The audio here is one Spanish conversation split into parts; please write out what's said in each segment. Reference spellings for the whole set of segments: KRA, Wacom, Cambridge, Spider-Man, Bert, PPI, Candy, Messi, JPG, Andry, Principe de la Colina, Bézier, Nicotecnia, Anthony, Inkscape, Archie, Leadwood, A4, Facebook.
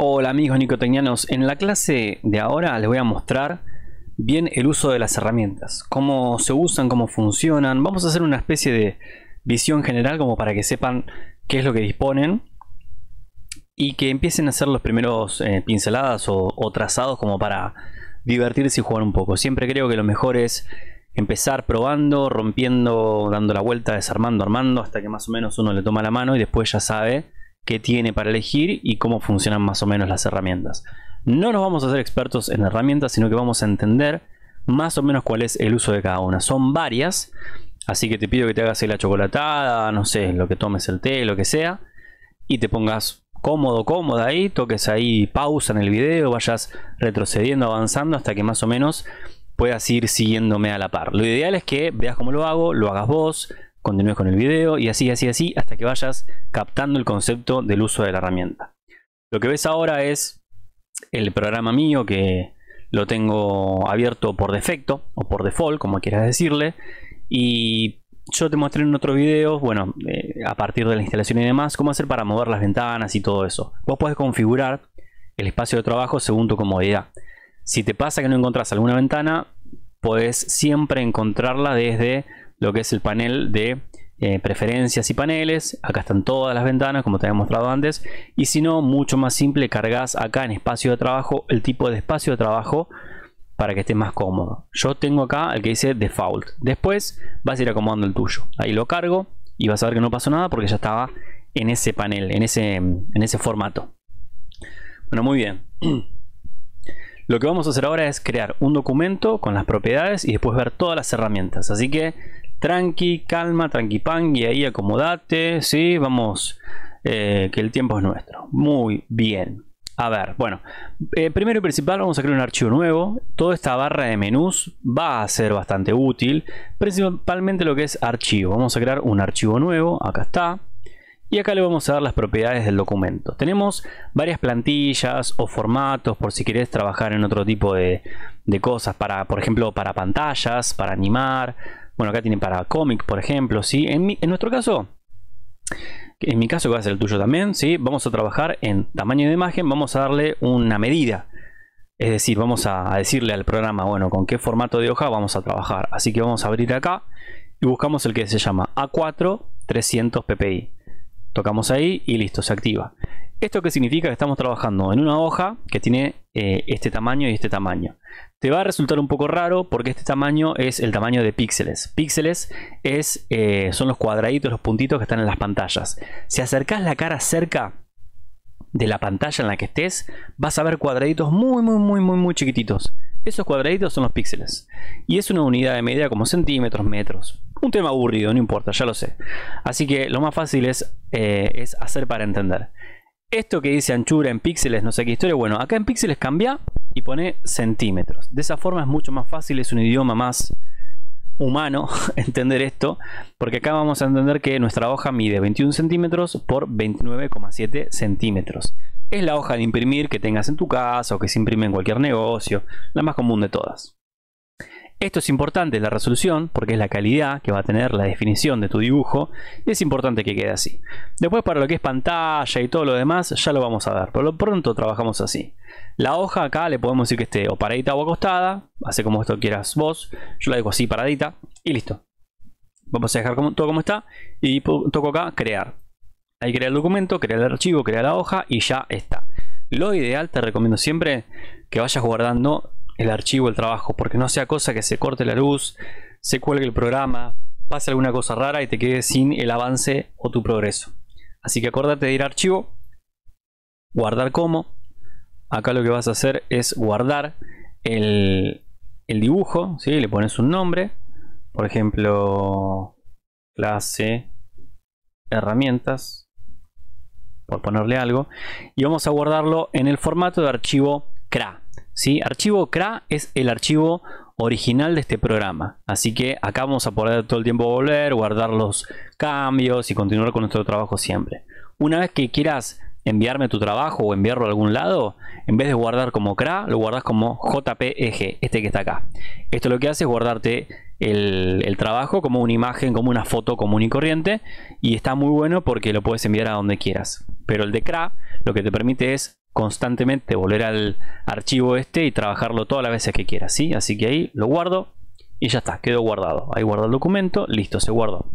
Hola amigos nicotecnianos, en la clase de ahora les voy a mostrar bien el uso de las herramientas, cómo se usan, cómo funcionan. Vamos a hacer una especie de visión general como para que sepan qué es lo que disponen y que empiecen a hacer los primeros pinceladas o trazados como para divertirse y jugar un poco. Siempre creo que lo mejor es empezar probando, rompiendo, dando la vuelta, desarmando, armando, hasta que más o menos uno le toma la mano y después ya sabe qué tiene para elegir y cómo funcionan más o menos las herramientas. No nos vamos a hacer expertos en herramientas, sino que vamos a entender más o menos cuál es el uso de cada una. Son varias, así que te pido que te hagas la chocolatada, no sé, lo que tomes, el té, lo que sea, y te pongas cómodo, cómoda ahí, toques ahí pausa en el video, vayas retrocediendo, avanzando, hasta que más o menos puedas ir siguiéndome a la par. Lo ideal es que veas cómo lo hago, lo hagas vos, continúes con el video y así hasta que vayas captando el concepto del uso de la herramienta. Lo que ves ahora es el programa mío, que lo tengo abierto por defecto o por default, como quieras decirle, y yo te mostré en otro video, bueno, a partir de la instalación y demás, cómo hacer para mover las ventanas y todo eso. Vos podés configurar el espacio de trabajo según tu comodidad. Si te pasa que no encontrás alguna ventana, podés siempre encontrarla desde lo que es el panel de preferencias y paneles. Acá están todas las ventanas, como te había mostrado antes. Y si no, mucho más simple, cargas acá en espacio de trabajo el tipo de espacio de trabajo para que estés más cómodo. Yo tengo acá el que dice default. Después vas a ir acomodando el tuyo. Ahí lo cargo y vas a ver que no pasó nada porque ya estaba en ese panel, en ese formato. Bueno, muy bien. Lo que vamos a hacer ahora es crear un documento con las propiedades y después ver todas las herramientas. Así que tranqui, calma, tranqui-pangui, ahí acomodate, ¿sí? Vamos, que el tiempo es nuestro. Muy bien. A ver, bueno, primero y principal vamos a crear un archivo nuevo. Toda esta barra de menús va a ser bastante útil, principalmente lo que es archivo. Vamos a crear un archivo nuevo, acá está. Y acá le vamos a dar las propiedades del documento. Tenemos varias plantillas o formatos por si querés trabajar en otro tipo de cosas, para, por ejemplo, para pantallas, para animar. Bueno, acá tiene para cómic, por ejemplo, ¿sí? En mi caso, que va a ser el tuyo también, ¿sí? Vamos a trabajar en tamaño de imagen, vamos a darle una medida. Es decir, vamos a decirle al programa, bueno, con qué formato de hoja vamos a trabajar. Así que vamos a abrir acá y buscamos el que se llama A4 300 ppi. Tocamos ahí y listo, se activa. ¿Esto qué significa? Que estamos trabajando en una hoja que tiene este tamaño y este tamaño. Te va a resultar un poco raro porque este tamaño es el tamaño de píxeles. Píxeles son los cuadraditos, los puntitos que están en las pantallas. Si acercás la cara cerca de la pantalla en la que estés, vas a ver cuadraditos muy chiquititos. Esos cuadraditos son los píxeles. Y es una unidad de medida como centímetros, metros. Un tema aburrido, no importa, ya lo sé. Así que lo más fácil es hacer para entender. Esto que dice anchura en píxeles, no sé qué historia, bueno, acá en píxeles cambia y pone centímetros. De esa forma es mucho más fácil, es un idioma más humano entender esto, porque acá vamos a entender que nuestra hoja mide 21 centímetros por 29,7 centímetros. Es la hoja de imprimir que tengas en tu casa o que se imprime en cualquier negocio, la más común de todas. Esto es importante, la resolución, porque es la calidad que va a tener la definición de tu dibujo, y es importante que quede así. Después, para lo que es pantalla y todo lo demás, ya lo vamos a ver. Por lo pronto trabajamos así. La hoja acá le podemos decir que esté o paradita o acostada, hace como esto quieras vos. Yo la dejo así paradita y listo. Vamos a dejar todo como está y toco acá crear. Ahí crea el documento, crea el archivo, crea la hoja y ya está. Lo ideal, te recomiendo siempre que vayas guardando el archivo, el trabajo, porque no sea cosa que se corte la luz, se cuelgue el programa, pase alguna cosa rara y te quedes sin el avance o tu progreso. Así que acordate de ir a archivo, guardar como. Acá lo que vas a hacer es guardar el dibujo, ¿sí? Le pones un nombre, por ejemplo, clase herramientas, por ponerle algo, y vamos a guardarlo en el formato de archivo KRA. ¿Sí? Archivo KRA es el archivo original de este programa, así que acá vamos a poder todo el tiempo volver, guardar los cambios y continuar con nuestro trabajo siempre. Una vez que quieras enviarme tu trabajo o enviarlo a algún lado, en vez de guardar como KRA, lo guardas como JPG, este que está acá. Esto lo que hace es guardarte el trabajo como una imagen, como una foto común y corriente, y está muy bueno porque lo puedes enviar a donde quieras. Pero el de KRA lo que te permite es constantemente volver al archivo este y trabajarlo todas las veces que quiera, ¿sí? Así que ahí lo guardo y ya está, quedó guardado. Ahí guardo el documento, listo, se guardó.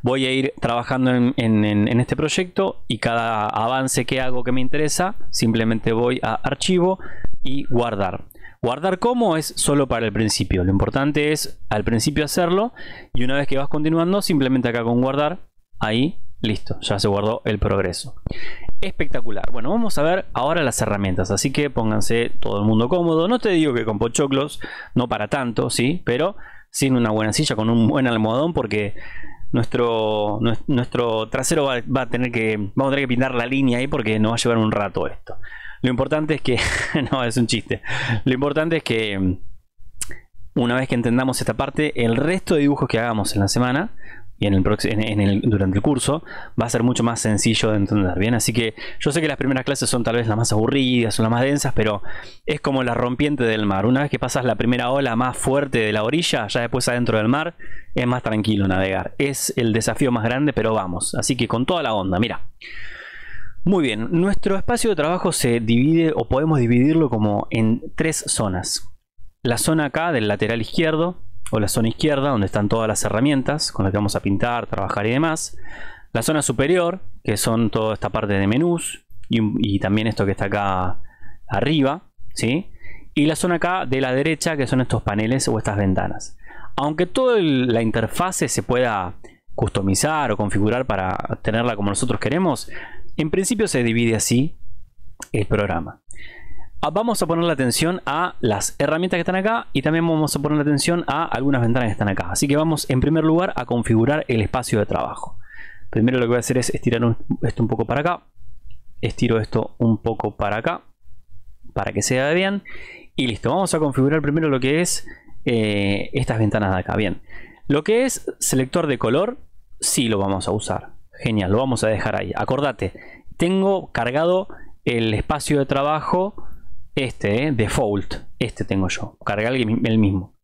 Voy a ir trabajando en este proyecto y cada avance que hago que me interesa, simplemente voy a archivo y guardar. Guardar como es solo para el principio. Lo importante es al principio hacerlo y una vez que vas continuando, simplemente acá con guardar, ahí, listo, ya se guardó el progreso. Espectacular. Bueno, vamos a ver ahora las herramientas, así que pónganse todo el mundo cómodo. No te digo que con pochoclos, no para tanto, sí, pero sin una buena silla, con un buen almohadón, porque nuestro trasero vamos a tener que pintar la línea ahí porque nos va a llevar un rato esto. Lo importante es que, no, es un chiste. Lo importante es que una vez que entendamos esta parte, el resto de dibujos que hagamos en la semana y durante el curso va a ser mucho más sencillo de entender, ¿bien? Así que yo sé que las primeras clases son tal vez las más aburridas o las más densas, pero es como la rompiente del mar. Una vez que pasas la primera ola más fuerte de la orilla, ya después adentro del mar es más tranquilo navegar. Es el desafío más grande, pero vamos. Así que con toda la onda, mira. Muy bien, nuestro espacio de trabajo se divide, o podemos dividirlo como en tres zonas. La zona acá del lateral izquierdo, o la zona izquierda, donde están todas las herramientas con las que vamos a pintar, trabajar y demás. La zona superior, que son toda esta parte de menús y también esto que está acá arriba, ¿sí? Y la zona acá de la derecha, que son estos paneles o estas ventanas. Aunque toda la interfase se pueda customizar o configurar para tenerla como nosotros queremos, en principio se divide así el programa. Vamos a poner la atención a las herramientas que están acá y también vamos a poner la atención a algunas ventanas que están acá. Así que vamos en primer lugar a configurar el espacio de trabajo. Primero lo que voy a hacer es estirar esto un poco para acá. Estiro esto un poco para acá para que se vea bien. Y listo, vamos a configurar primero lo que es estas ventanas de acá. Bien, lo que es selector de color, sí lo vamos a usar. Genial, lo vamos a dejar ahí. Acordate, tengo cargado el espacio de trabajo... Este, default, este tengo yo, cargar el mismo.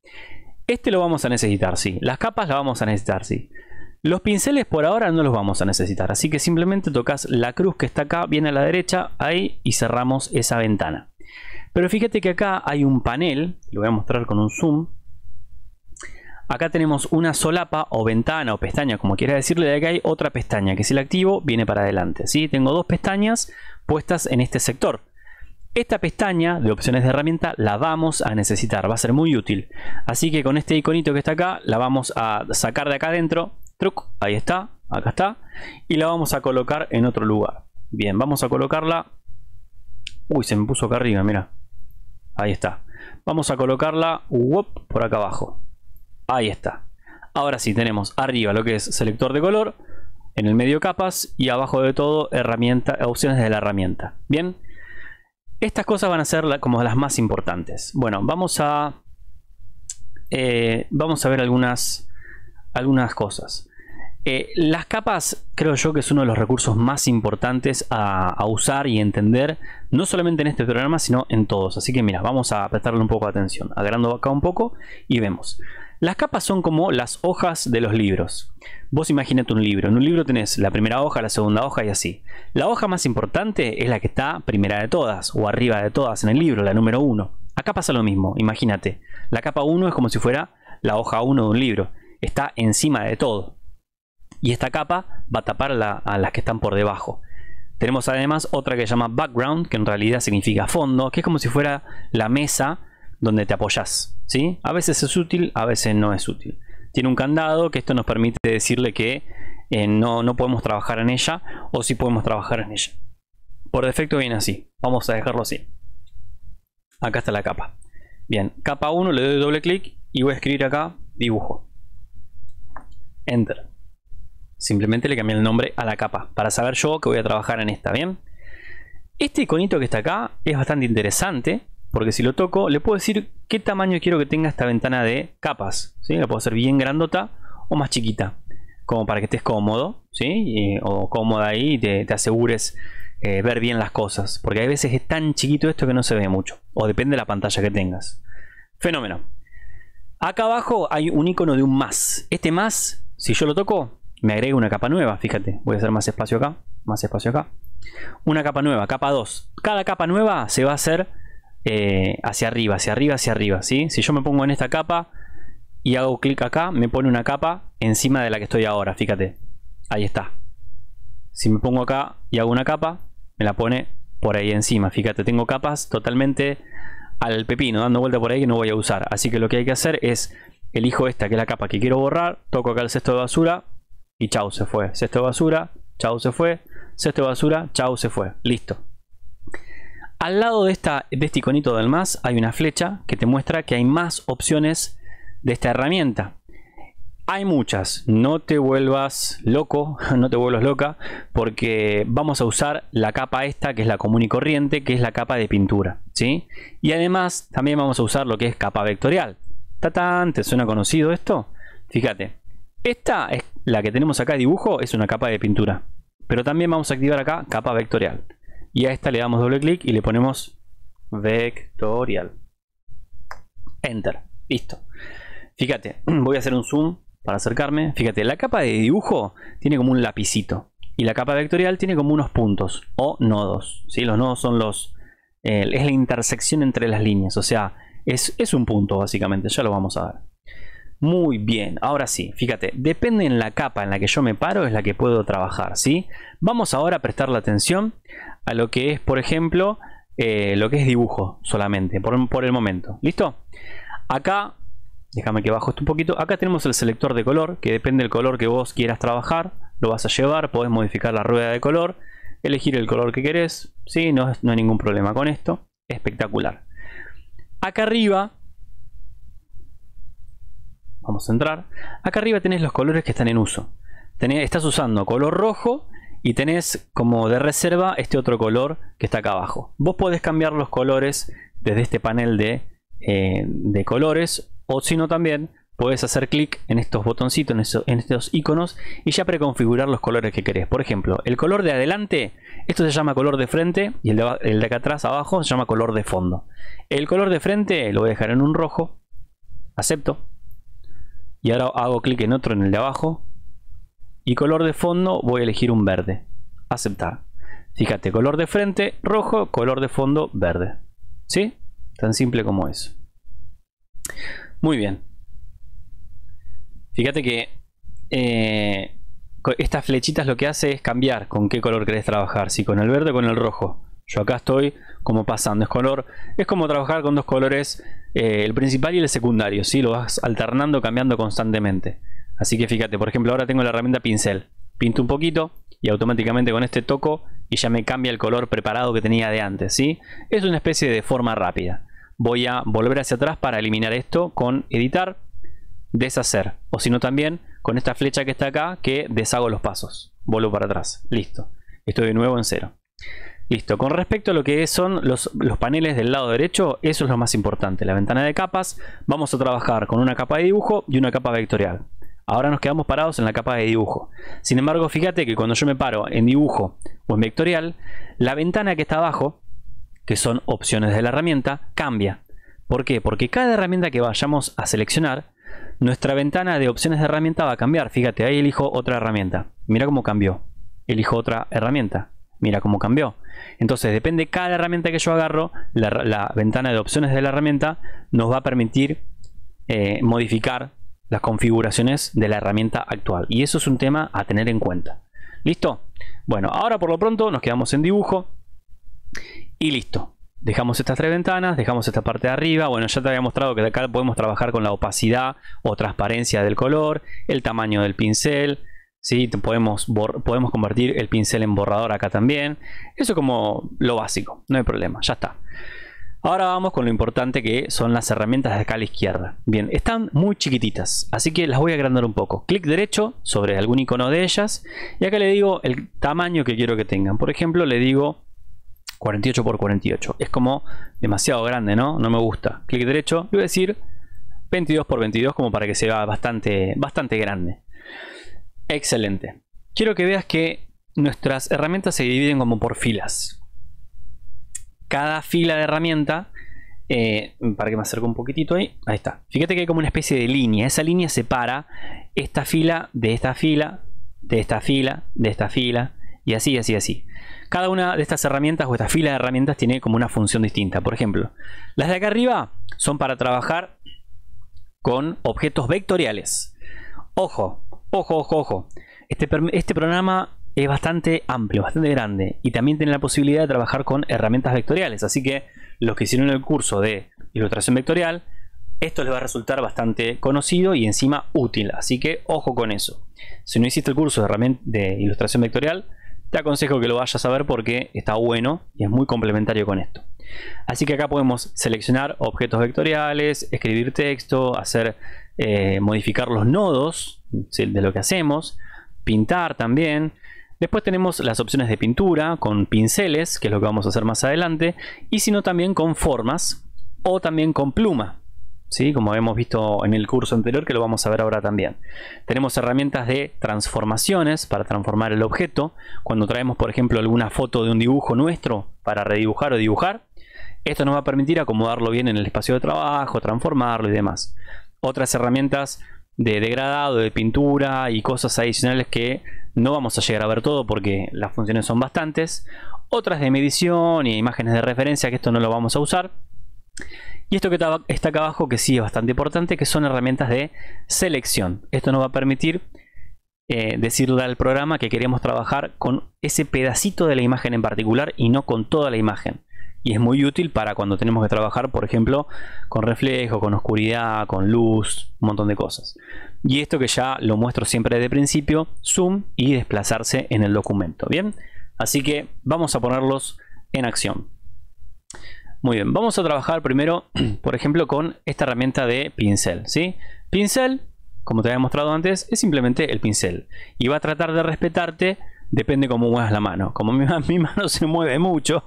Este lo vamos a necesitar, sí. Las capas las vamos a necesitar, sí. Los pinceles por ahora no los vamos a necesitar. Así que simplemente tocas la cruz que está acá, viene a la derecha, ahí, y cerramos esa ventana. Pero fíjate que acá hay un panel, lo voy a mostrar con un zoom. Acá tenemos una solapa o ventana o pestaña, como quieras decirle, de acá hay otra pestaña, que si la activo, viene para adelante, ¿sí? Tengo dos pestañas puestas en este sector. Esta pestaña de opciones de herramienta la vamos a necesitar, va a ser muy útil. Así que con este iconito que está acá, la vamos a sacar de acá adentro. Truc, ahí está, acá está. Y la vamos a colocar en otro lugar. Bien, vamos a colocarla. Uy, se me puso acá arriba, mira. Ahí está. Vamos a colocarla por acá abajo. Ahí está. Ahora sí, tenemos arriba lo que es selector de color, en el medio capas y abajo de todo herramienta, opciones de la herramienta. Bien. Estas cosas van a ser como las más importantes. Bueno, vamos a ver algunas cosas. Las capas creo yo que es uno de los recursos más importantes a usar y entender, no solamente en este programa, sino en todos. Así que mira, vamos a prestarle un poco de atención, agrando acá un poco y vemos. Las capas son como las hojas de los libros. Vos imagínate un libro. En un libro tenés la primera hoja, la segunda hoja y así. La hoja más importante es la que está primera de todas o arriba de todas en el libro, la número 1. Acá pasa lo mismo, imagínate. La capa 1 es como si fuera la hoja 1 de un libro. Está encima de todo. Y esta capa va a tapar a las que están por debajo. Tenemos además otra que se llama background, que en realidad significa fondo, que es como si fuera la mesa donde te apoyas, ¿sí? A veces es útil, a veces no es útil. Tiene un candado que esto nos permite decirle que no podemos trabajar en ella o si podemos trabajar en ella. Por defecto viene así. Vamos a dejarlo así. Acá está la capa. Bien, capa 1, le doy doble clic y voy a escribir acá dibujo. Enter. Simplemente le cambié el nombre a la capa para saber yo que voy a trabajar en esta, ¿bien? Este iconito que está acá es bastante interesante. Porque si lo toco, le puedo decir qué tamaño quiero que tenga esta ventana de capas, ¿sí? La puedo hacer bien grandota o más chiquita, como para que estés cómodo, ¿sí? O cómoda ahí y te asegures ver bien las cosas. Porque hay veces es tan chiquito esto que no se ve mucho. O depende de la pantalla que tengas. Fenómeno. Acá abajo hay un icono de un más. Este más, si yo lo toco, me agrega una capa nueva. Fíjate, voy a hacer más espacio acá. Una capa nueva, capa 2. cada capa nueva se va a hacer hacia arriba, hacia arriba, hacia arriba, ¿sí? Si yo me pongo en esta capa y hago clic acá, me pone una capa encima de la que estoy ahora, fíjate, ahí está. Si me pongo acá y hago una capa, me la pone por ahí encima, fíjate, tengo capas totalmente al pepino, dando vuelta por ahí, que no voy a usar. Así que lo que hay que hacer es, elijo esta que es la capa que quiero borrar, toco acá el cesto de basura y chau, se fue. Cesto de basura, chau, se fue. Cesto de basura, chau, se fue. Listo. Al lado de este iconito del más hay una flecha que te muestra que hay más opciones de esta herramienta. Hay muchas, no te vuelvas loco, no te vuelvas loca, porque vamos a usar la capa esta que es la común y corriente, que es la capa de pintura, ¿sí? Y además también vamos a usar lo que es capa vectorial. ¡Tatán! ¿Te suena conocido esto? Fíjate, esta es la que tenemos acá, dibujo, es una capa de pintura. Pero también vamos a activar acá capa vectorial. Y a esta le damos doble clic y le ponemos vectorial. Enter. Listo. Fíjate, voy a hacer un zoom para acercarme. Fíjate, la capa de dibujo tiene como un lapicito y la capa vectorial tiene como unos puntos o nodos, ¿sí? Los nodos son los es la intersección entre las líneas, o sea, es un punto básicamente, ya lo vamos a ver. Muy bien, ahora sí, fíjate, depende en la capa en la que yo me paro es la que puedo trabajar, ¿sí? Vamos ahora a prestar la atención a lo que es, por ejemplo, lo que es dibujo solamente, por el momento, ¿listo? Acá, déjame que bajo esto un poquito, acá tenemos el selector de color, que depende del color que vos quieras trabajar, lo vas a llevar, podés modificar la rueda de color, elegir el color que querés, ¿sí? No hay ningún problema con esto, espectacular. Acá arriba, vamos a entrar, acá arriba tenés los colores que están en uso. Estás usando color rojo y tenés como de reserva este otro color que está acá abajo. Vos podés cambiar los colores desde este panel de colores, o si no también podés hacer clic en estos botoncitos, en estos iconos, y ya preconfigurar los colores que querés. Por ejemplo, el color de adelante, esto se llama color de frente, y el de acá atrás abajo se llama color de fondo. El color de frente lo voy a dejar en un rojo, acepto. Y ahora hago clic en otro, en el de abajo. Y color de fondo voy a elegir un verde. Aceptar. Fíjate, color de frente rojo, color de fondo verde. ¿Sí? Tan simple como eso. Muy bien. Fíjate que estas flechitas lo que hace es cambiar con qué color querés trabajar. Si con el verde o con el rojo. Yo acá estoy como pasando. Es como trabajar con dos colores. El principal y el secundario, ¿sí? Lo vas alternando, cambiando constantemente. Así que fíjate, por ejemplo, ahora tengo la herramienta pincel. Pinto un poquito y automáticamente con este toco y ya me cambia el color preparado que tenía de antes, ¿sí? Es una especie de forma rápida. Voy a volver hacia atrás para eliminar esto con editar, deshacer. O si no también con esta flecha que está acá que deshago los pasos. Vuelvo para atrás. Listo. Estoy de nuevo en cero. Listo, con respecto a lo que son los paneles del lado derecho, eso es lo más importante. La ventana de capas, vamos a trabajar con una capa de dibujo y una capa vectorial. Ahora nos quedamos parados en la capa de dibujo. Sin embargo, fíjate que cuando yo me paro en dibujo o en vectorial, la ventana que está abajo, que son opciones de la herramienta, cambia. ¿Por qué? Porque cada herramienta que vayamos a seleccionar, nuestra ventana de opciones de herramienta va a cambiar. Fíjate, ahí elijo otra herramienta. Mira cómo cambió. Elijo otra herramienta. Mira cómo cambió. Entonces depende de cada herramienta que yo agarro, la ventana de opciones de la herramienta nos va a permitir modificar las configuraciones de la herramienta actual. Y eso es un tema a tener en cuenta. ¿Listo? Bueno, ahora por lo pronto nos quedamos en dibujo. Y listo. Dejamos estas tres ventanas, dejamos esta parte de arriba. Bueno, ya te había mostrado que de acá podemos trabajar con la opacidad o transparencia del color, el tamaño del pincel. ¿Sí? Podemos convertir el pincel en borrador acá también. Eso como lo básico, no hay problema, ya está. Ahora vamos con lo importante que son las herramientas de acá a la izquierda. Bien, están muy chiquititas, así que las voy a agrandar un poco. Clic derecho sobre algún icono de ellas y acá le digo el tamaño que quiero que tengan. Por ejemplo, le digo 48 x 48. Es como demasiado grande, ¿no? No me gusta. Clic derecho, le voy a decir 22 x 22, como para que se vea bastante grande. Excelente. Quiero que veas que nuestras herramientas se dividen como por filas. Cada fila de herramienta, para que me acerque un poquitito ahí, ahí está. Fíjate que hay como una especie de línea. Esa línea separa esta fila de esta fila, de esta fila, de esta fila, y así, así, así. Cada una de estas herramientas o esta fila de herramientas tiene como una función distinta. Por ejemplo, las de acá arriba son para trabajar con objetos vectoriales. Ojo, ojo, ojo, ojo. Este programa es bastante amplio, bastante grande, y también tiene la posibilidad de trabajar con herramientas vectoriales. Así que los que hicieron el curso de ilustración vectorial, esto les va a resultar bastante conocido y encima útil. Así que ojo con eso. Si no hiciste el curso de ilustración vectorial, te aconsejo que lo vayas a ver porque está bueno y es muy complementario con esto. Así que acá podemos seleccionar objetos vectoriales, escribir texto, hacer, modificar los nodos de lo que hacemos, pintar también. Después tenemos las opciones de pintura con pinceles, que es lo que vamos a hacer más adelante, y si no también con formas o también con pluma. ¿Sí? Como hemos visto en el curso anterior, que lo vamos a ver ahora también. Tenemos herramientas de transformaciones para transformar el objeto. Cuando traemos, por ejemplo, alguna foto de un dibujo nuestro para redibujar o dibujar, esto nos va a permitir acomodarlo bien en el espacio de trabajo, transformarlo y demás. Otras herramientas de degradado, de pintura y cosas adicionales que no vamos a llegar a ver todo porque las funciones son bastantes. Otras de medición y imágenes de referencia, que esto no lo vamos a usar. Y esto que está acá abajo, que sí es bastante importante, que son herramientas de selección. Esto nos va a permitir decirle al programa que queremos trabajar con ese pedacito de la imagen en particular y no con toda la imagen. Y es muy útil para cuando tenemos que trabajar, por ejemplo, con reflejo, con oscuridad, con luz, un montón de cosas. Y esto que ya lo muestro siempre de principio, zoom y desplazarse en el documento. Bien, así que vamos a ponerlos en acción. Muy bien, vamos a trabajar primero, por ejemplo, con esta herramienta de pincel, ¿sí? Pincel, como te había mostrado antes, es simplemente el pincel. Y va a tratar de respetarte, depende cómo muevas la mano. Como mi mano se mueve mucho,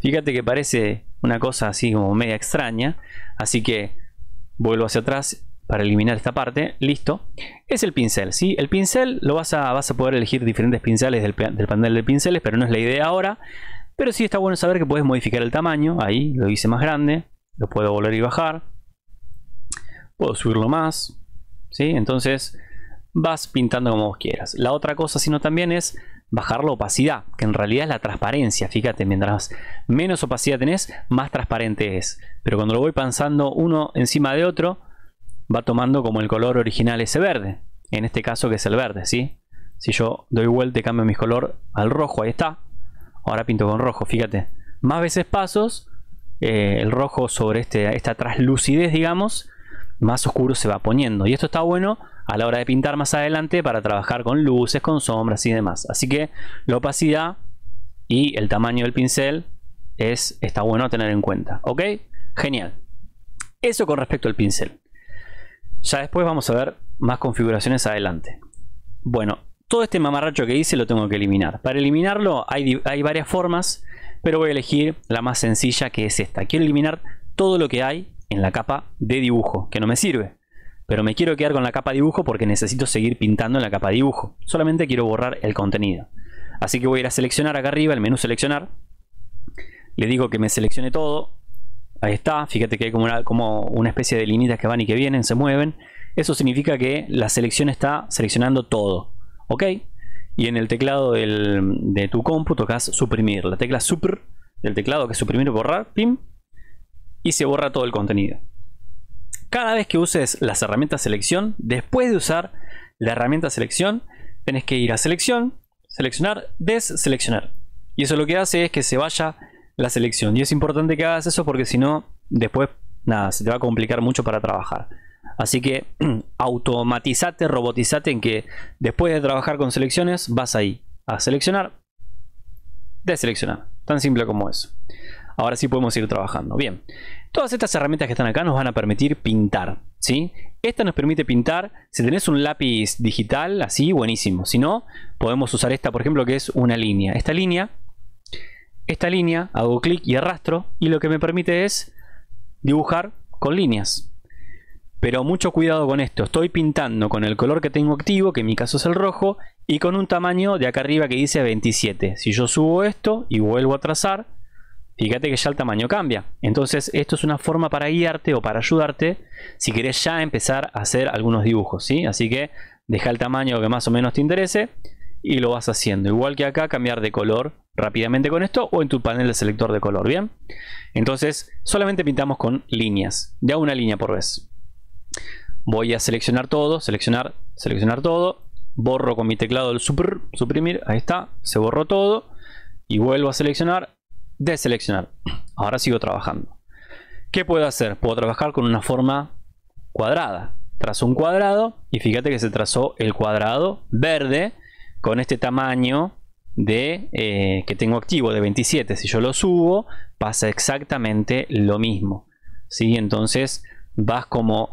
fíjate que parece una cosa así como media extraña. Así que vuelvo hacia atrás para eliminar esta parte. Listo. Es el pincel, ¿sí? El pincel lo vas a poder elegir diferentes pinceles del panel de pinceles, pero no es la idea ahora. Pero sí está bueno saber que puedes modificar el tamaño. Ahí lo hice más grande. Lo puedo volver y bajar. Puedo subirlo más. ¿Sí? Entonces vas pintando como vos quieras. La otra cosa, sino también, es bajar la opacidad, que en realidad es la transparencia. Fíjate, mientras menos opacidad tenés, más transparente es. Pero cuando lo voy pasando uno encima de otro, va tomando como el color original ese verde. En este caso, que es el verde, ¿sí? Si yo doy vuelta y cambio mi color al rojo, ahí está. Ahora pinto con rojo, fíjate. Más veces pasos, el rojo sobre esta traslucidez, digamos, más oscuro se va poniendo. Y esto está bueno a la hora de pintar más adelante para trabajar con luces, con sombras y demás. Así que la opacidad y el tamaño del pincel está bueno a tener en cuenta. ¿Ok? Genial. Eso con respecto al pincel. Ya después vamos a ver más configuraciones adelante. Bueno. Todo este mamarracho que hice lo tengo que eliminar. Para eliminarlo hay varias formas, pero voy a elegir la más sencilla, que es esta. Quiero eliminar todo lo que hay en la capa de dibujo, que no me sirve. Pero me quiero quedar con la capa de dibujo porque necesito seguir pintando en la capa de dibujo. Solamente quiero borrar el contenido. Así que voy a ir a seleccionar acá arriba, el menú seleccionar. Le digo que me seleccione todo. Ahí está. Fíjate que hay como una especie de linitas que van y que vienen, se mueven. Eso significa que la selección está seleccionando todo. Ok, y en el teclado de tu compu tocas suprimir, la tecla super del teclado, que es suprimir o borrar, pim, y se borra todo el contenido. Cada vez que uses las herramientas selección, después de usar la herramienta selección, tenés que ir a selección, seleccionar, deseleccionar. Y eso lo que hace es que se vaya la selección. Y es importante que hagas eso porque si no, después, nada, se te va a complicar mucho para trabajar. Así que automatizate, robotizate en que después de trabajar con selecciones vas ahí a seleccionar, deseleccionar. Tan simple como eso. Ahora sí podemos ir trabajando. Bien, todas estas herramientas que están acá nos van a permitir pintar, ¿sí? Esta nos permite pintar. Si tenés un lápiz digital, así, buenísimo. Si no, podemos usar esta, por ejemplo, que es una línea. Esta línea, hago clic y arrastro. Y lo que me permite es dibujar con líneas. Pero mucho cuidado con esto, estoy pintando con el color que tengo activo, que en mi caso es el rojo, y con un tamaño de acá arriba que dice 27. Si yo subo esto y vuelvo a trazar, fíjate que ya el tamaño cambia. Entonces esto es una forma para guiarte o para ayudarte si querés ya empezar a hacer algunos dibujos, ¿sí? Así que deja el tamaño que más o menos te interese y lo vas haciendo. Igual que acá, cambiar de color rápidamente con esto o en tu panel de selector de color. Bien, entonces solamente pintamos con líneas, de una línea por vez. Voy a seleccionar todo, seleccionar todo, borro con mi teclado el suprimir, ahí está, se borró todo y vuelvo a seleccionar, deseleccionar. Ahora sigo trabajando. ¿Qué puedo hacer? Puedo trabajar con una forma cuadrada. Trazo un cuadrado y fíjate que se trazó el cuadrado verde con este tamaño de que tengo activo de 27. Si yo lo subo pasa exactamente lo mismo, ¿sí? Entonces vas como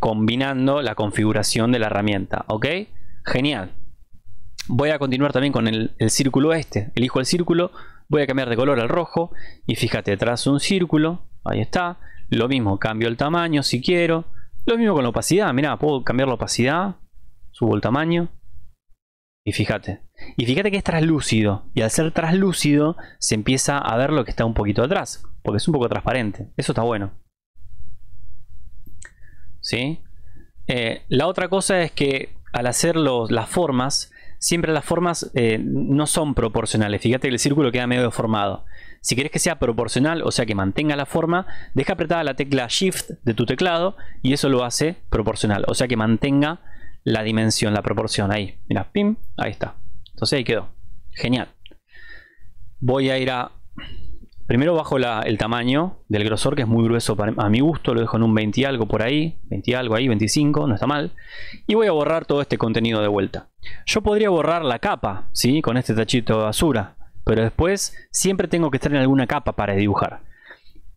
combinando la configuración de la herramienta. Ok, genial. Voy a continuar también con el círculo este. Elijo el círculo, voy a cambiar de color al rojo y fíjate, trazo un círculo, ahí está, lo mismo, cambio el tamaño si quiero, lo mismo con la opacidad. Mirá, puedo cambiar la opacidad, subo el tamaño y fíjate, que es traslúcido, y al ser traslúcido se empieza a ver lo que está un poquito atrás porque es un poco transparente. Eso está bueno, ¿sí? La otra cosa es que al hacer las formas, siempre las formas no son proporcionales. Fíjate que el círculo queda medio deformado. Si querés que sea proporcional, o sea que mantenga la forma, deja apretada la tecla Shift de tu teclado y eso lo hace proporcional, o sea que mantenga la dimensión, la proporción. Ahí, mira, pim, ahí está. Entonces ahí quedó, genial. Voy a ir a, primero bajo el tamaño del grosor, que es muy grueso a mi gusto, lo dejo en un 20 y algo por ahí, 20 y algo ahí, 25, no está mal. Y voy a borrar todo este contenido de vuelta. Yo podría borrar la capa, ¿sí? Con este tachito de basura, pero después siempre tengo que estar en alguna capa para dibujar.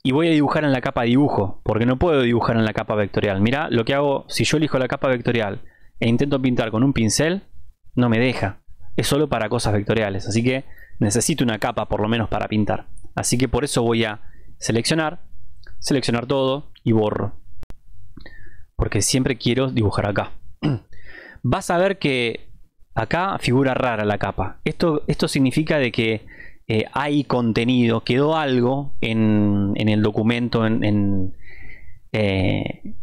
Y voy a dibujar en la capa dibujo, porque no puedo dibujar en la capa vectorial. Mirá lo que hago, si yo elijo la capa vectorial e intento pintar con un pincel, no me deja. Es solo para cosas vectoriales, así que necesito una capa por lo menos para pintar. Así que por eso voy a seleccionar, todo y borro, porque siempre quiero dibujar acá. Vas a ver que acá figura rara la capa. Esto significa de que hay contenido, quedó algo en el documento, en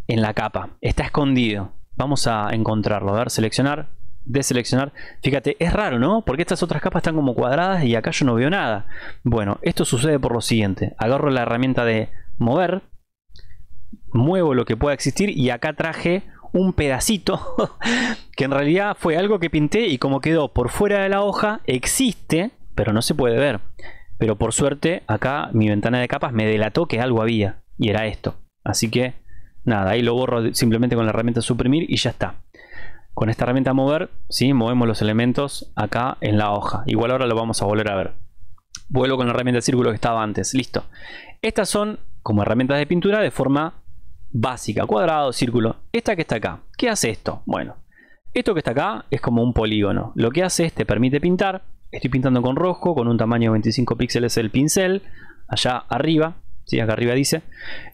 la capa. Está escondido. Vamos a encontrarlo. A ver, seleccionar, deseleccionar. Fíjate, es raro, ¿no? Porque estas otras capas están como cuadradas y acá yo no veo nada. Bueno, esto sucede por lo siguiente. Agarro la herramienta de mover, muevo lo que pueda existir y acá traje un pedacito que en realidad fue algo que pinté y como quedó por fuera de la hoja, existe, pero no se puede ver. Pero por suerte acá mi ventana de capas me delató que algo había y era esto. Así que nada, ahí lo borro simplemente con la herramienta suprimir y ya está. Con esta herramienta mover, ¿sí? Movemos los elementos acá en la hoja. Igual ahora lo vamos a volver a ver. Vuelvo con la herramienta de círculo que estaba antes. Listo. Estas son como herramientas de pintura de forma básica, cuadrado, círculo. Esta que está acá, ¿qué hace esto? Bueno, esto que está acá es como un polígono. Lo que hace es te permite pintar. Estoy pintando con rojo, con un tamaño de 25 píxeles el pincel. Allá arriba, ¿sí? Acá arriba dice.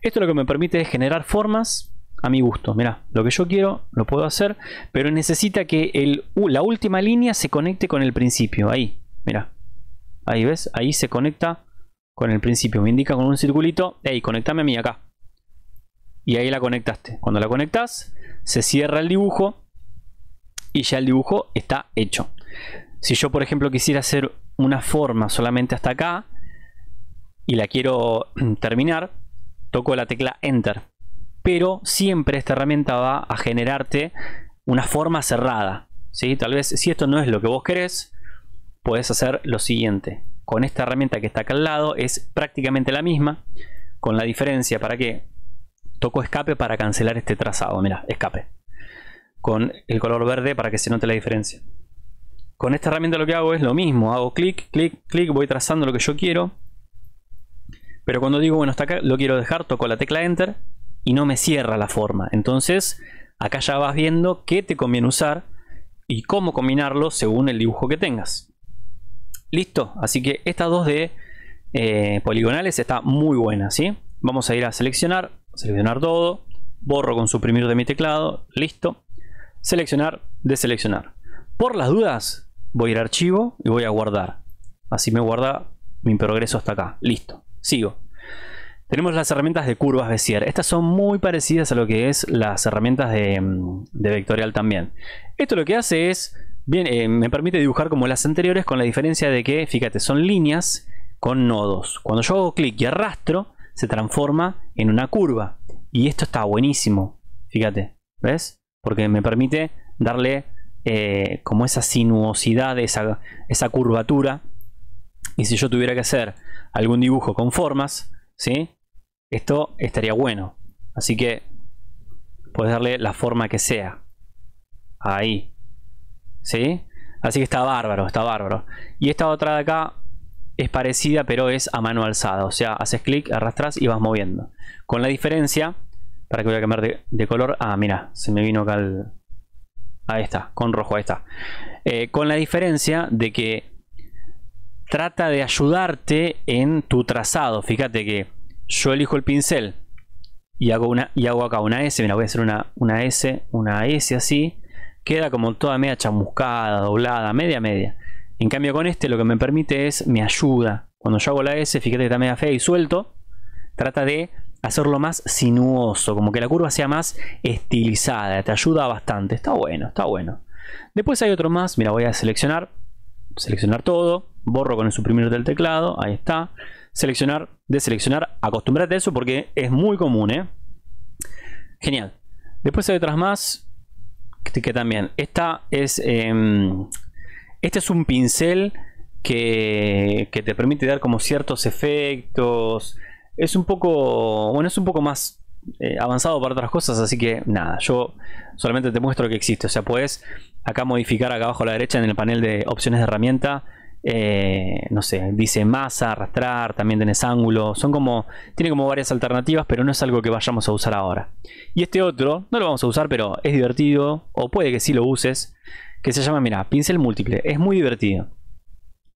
Esto lo que me permite es generar formas a mi gusto. Mirá, lo que yo quiero lo puedo hacer, pero necesita que la última línea se conecte con el principio. Ahí, mirá. Ahí ves, ahí se conecta con el principio. Me indica con un circulito, hey, conectame a mí acá. Y ahí la conectaste. Cuando la conectas, se cierra el dibujo y ya el dibujo está hecho. Si yo, por ejemplo, quisiera hacer una forma solamente hasta acá y la quiero terminar, toco la tecla Enter. Pero siempre esta herramienta va a generarte una forma cerrada, ¿sí? Tal vez si esto no es lo que vos querés, podés hacer lo siguiente. Con esta herramienta que está acá al lado es prácticamente la misma, con la diferencia para que toco escape para cancelar este trazado. Mira, escape. Con el color verde para que se note la diferencia. Con esta herramienta lo que hago es lo mismo. Hago clic, clic, clic. Voy trazando lo que yo quiero. Pero cuando digo, bueno, hasta acá lo quiero dejar, toco la tecla Enter y no me cierra la forma. Entonces, acá ya vas viendo qué te conviene usar y cómo combinarlo según el dibujo que tengas. Listo. Así que estas dos de poligonales está muy buena, ¿sí? Vamos a ir a seleccionar. Seleccionar todo, borro con suprimir de mi teclado, listo. Seleccionar, deseleccionar. Por las dudas voy a ir a archivo y voy a guardar. Así me guarda mi progreso hasta acá, listo. Sigo. Tenemos las herramientas de curvas Bézier. Estas son muy parecidas a lo que es las herramientas de vectorial también. Esto lo que hace es Bien, me permite dibujar como las anteriores, con la diferencia de que, fíjate, son líneas con nodos. Cuando yo hago clic y arrastro, se transforma en una curva. Y esto está buenísimo, fíjate, ¿ves? Porque me permite darle como esa sinuosidad, esa curvatura. Y si yo tuviera que hacer algún dibujo con formas, ¿sí? Esto estaría bueno. Así que puedes darle la forma que sea. Ahí. ¿Sí? Así que está bárbaro, está bárbaro. Y esta otra de acá es parecida, pero es a mano alzada. O sea, haces clic, arrastras y vas moviendo. Con la diferencia, para que voy a cambiar de color. Ah, mira, se me vino acá el... Ahí está, con rojo, ahí está. Con la diferencia de que trata de ayudarte en tu trazado. Fíjate que yo elijo el pincel y hago acá una S. Mira, voy a hacer una S así. Queda como toda media chamuscada, doblada, media. En cambio con este lo que me permite es, me ayuda. Cuando yo hago la S, fíjate que está media fea y suelto. Trata de hacerlo más sinuoso, como que la curva sea más estilizada. Te ayuda bastante, está bueno, está bueno. Después hay otro más, mira, voy a seleccionar todo. Borro con el suprimir del teclado, ahí está. Seleccionar, deseleccionar, acostúmbrate a eso porque es muy común, ¿eh? Genial. Después hay otras más que también, este es un pincel que te permite dar como ciertos efectos. Es un poco, bueno, es un poco más avanzado para otras cosas, así que nada, yo solamente te muestro que existe. O sea, puedes acá modificar, acá abajo a la derecha en el panel de opciones de herramienta, no sé, dice masa, arrastrar, también tenés ángulo. Son como, tiene como varias alternativas, pero no es algo que vayamos a usar ahora. Y este otro, no lo vamos a usar, pero es divertido, o puede que sí lo uses, que se llama, mira, pincel múltiple. Es muy divertido.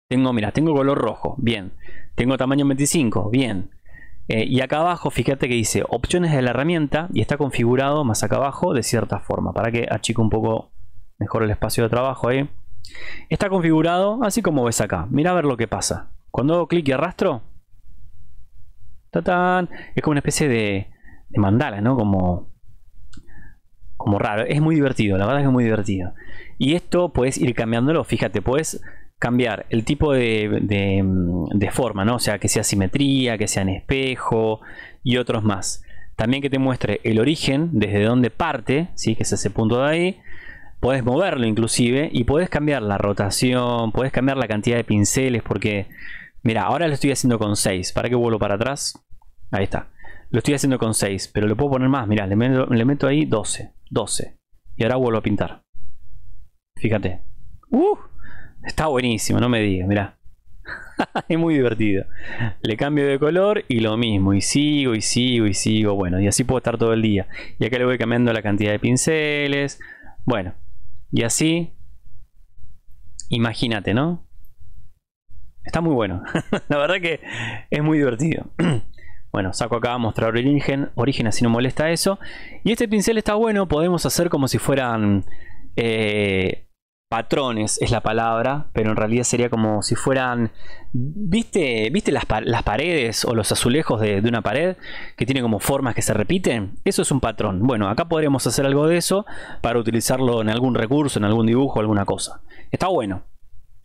Tengo, mira, tengo color rojo, bien. Tengo tamaño 25, bien. Y acá abajo, fíjate que dice opciones de la herramienta y está configurado más acá abajo de cierta forma, para que achique un poco mejor el espacio de trabajo ahí. Está configurado así como ves acá. Mira a ver lo que pasa. Cuando hago clic y arrastro, ¡tatán! Es como una especie de mandala, ¿no? Como raro. Es muy divertido, la verdad es que es muy divertido. Y esto puedes ir cambiándolo, fíjate, puedes cambiar el tipo de forma, ¿no? O sea, que sea simetría, que sea en espejo y otros más. También que te muestre el origen, desde donde parte, ¿sí? Que es ese punto de ahí. Podés moverlo inclusive y podés cambiar la rotación, podés cambiar la cantidad de pinceles, porque mira, ahora lo estoy haciendo con 6. ¿Para qué vuelvo para atrás? Ahí está. Lo estoy haciendo con 6, pero le puedo poner más. Mira, le meto ahí 12. Y ahora vuelvo a pintar. Fíjate. Está buenísimo, no me digas, mirá. Es muy divertido. Le cambio de color y lo mismo. Y sigo, y sigo, y sigo. Bueno, y así puedo estar todo el día. Y acá le voy cambiando la cantidad de pinceles. Bueno, y así. Imagínate, ¿no? Está muy bueno. La verdad que es muy divertido. Bueno, saco acá, mostrar origen, así no molesta eso. Y este pincel está bueno, podemos hacer como si fueran... patrones es la palabra, pero en realidad sería como si fueran, ¿viste las paredes o los azulejos de una pared que tiene como formas que se repiten? Eso es un patrón. Bueno, acá podríamos hacer algo de eso para utilizarlo en algún recurso, en algún dibujo, alguna cosa. Está bueno.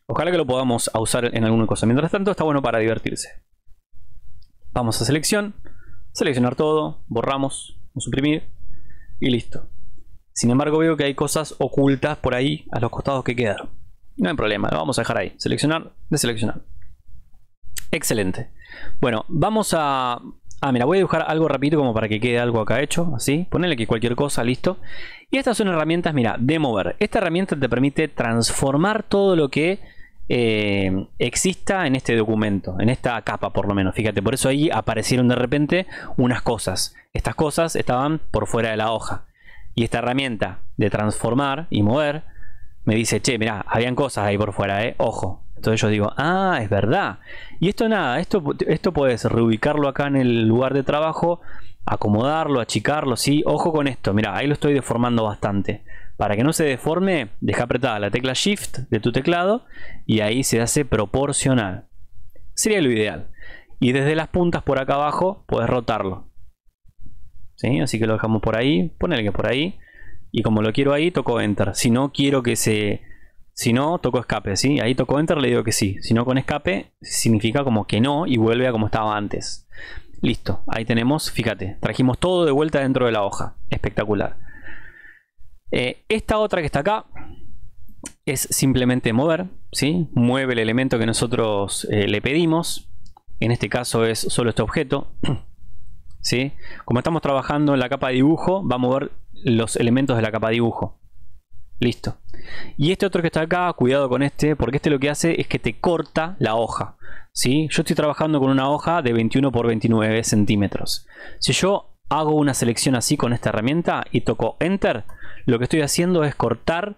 Ojalá que lo podamos usar en alguna cosa. Mientras tanto, está bueno para divertirse. Vamos a selección, seleccionar todo, borramos, suprimir y listo. Sin embargo, veo que hay cosas ocultas por ahí a los costados que quedaron. No hay problema, lo vamos a dejar ahí. Seleccionar, deseleccionar. Excelente. Bueno, vamos a... Ah, mira, voy a dibujar algo rápido como para que quede algo acá hecho. Así, ponele que cualquier cosa, listo. Y estas son herramientas, mira, de mover. Esta herramienta te permite transformar todo lo que exista en este documento, en esta capa por lo menos. Fíjate, por eso ahí aparecieron de repente unas cosas. Estas cosas estaban por fuera de la hoja. Y esta herramienta de transformar y mover me dice, che, mirá, habían cosas ahí por fuera, ojo. Entonces yo digo, ah, es verdad. Y esto nada, esto podés reubicarlo acá en el lugar de trabajo, acomodarlo, achicarlo, sí. Ojo con esto, mirá, ahí lo estoy deformando bastante. Para que no se deforme, deja apretada la tecla Shift de tu teclado y ahí se hace proporcional. Sería lo ideal. Y desde las puntas por acá abajo podés rotarlo. ¿Sí? Así que lo dejamos por ahí, ponele que por ahí. Y como lo quiero ahí, toco Enter. Si no quiero que se Si no, toco escape, ¿sí? Ahí toco enter, le digo que sí. Si no, con escape significa como que no y vuelve a como estaba antes. Listo, ahí tenemos, fíjate, trajimos todo de vuelta dentro de la hoja. Espectacular. Esta otra que está acá es simplemente mover, ¿sí? Mueve el elemento que nosotros le pedimos. En este caso es solo este objeto, ¿sí? Como estamos trabajando en la capa de dibujo, va a mover los elementos de la capa de dibujo. Listo. Y este otro que está acá, cuidado con este, porque este lo que hace es que te corta la hoja, ¿sí? Yo estoy trabajando con una hoja de 21 por 29 centímetros. Si yo hago una selección así con esta herramienta y toco Enter, lo que estoy haciendo es cortar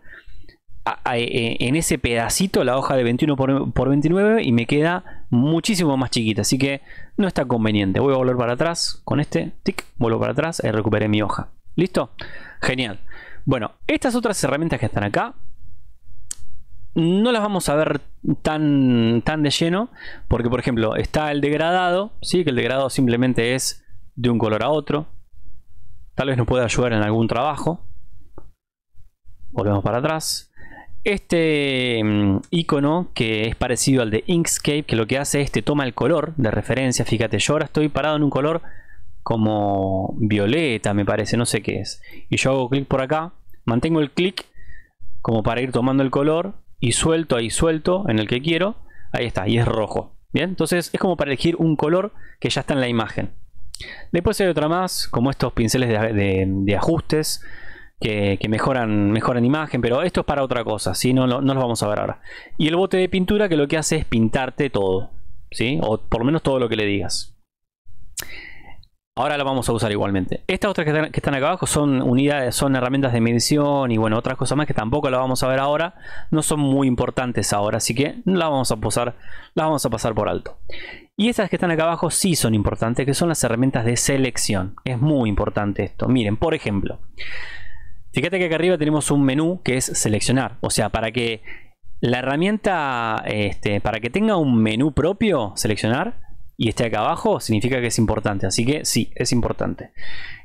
en ese pedacito la hoja de 21 por 29 y me queda muchísimo más chiquita, así que no está conveniente. Voy a volver para atrás con este, tic, vuelvo para atrás y recuperé mi hoja. ¿Listo? Genial. Bueno, estas otras herramientas que están acá no las vamos a ver tan de lleno, porque por ejemplo está el degradado, ¿sí? Que el degradado simplemente es de un color a otro, tal vez nos pueda ayudar en algún trabajo. Volvemos para atrás. Este icono que es parecido al de Inkscape, que lo que hace es que toma el color de referencia. Fíjate, yo ahora estoy parado en un color como violeta, me parece, no sé qué es, y yo hago clic por acá, mantengo el clic como para ir tomando el color y suelto ahí, suelto en el que quiero, ahí está, y es rojo. Bien, entonces es como para elegir un color que ya está en la imagen. Después hay otra más, como estos pinceles de ajustes que mejoran imagen, pero esto es para otra cosa, ¿sí? No lo vamos a ver ahora. Y el bote de pintura, que lo que hace es pintarte todo, ¿sí? O por lo menos todo lo que le digas. Ahora lo vamos a usar igualmente. Estas otras que están acá abajo son unidades, son herramientas de medición y bueno, otras cosas más que tampoco las vamos a ver ahora. No son muy importantes ahora, así que las vamos a pasar por alto. Y estas que están acá abajo sí son importantes, que son las herramientas de selección. Es muy importante esto. Miren, por ejemplo, fíjate que acá arriba tenemos un menú que es seleccionar. O sea, para que la herramienta, para que tenga un menú propio, seleccionar, y este acá abajo significa que es importante, así que sí, es importante.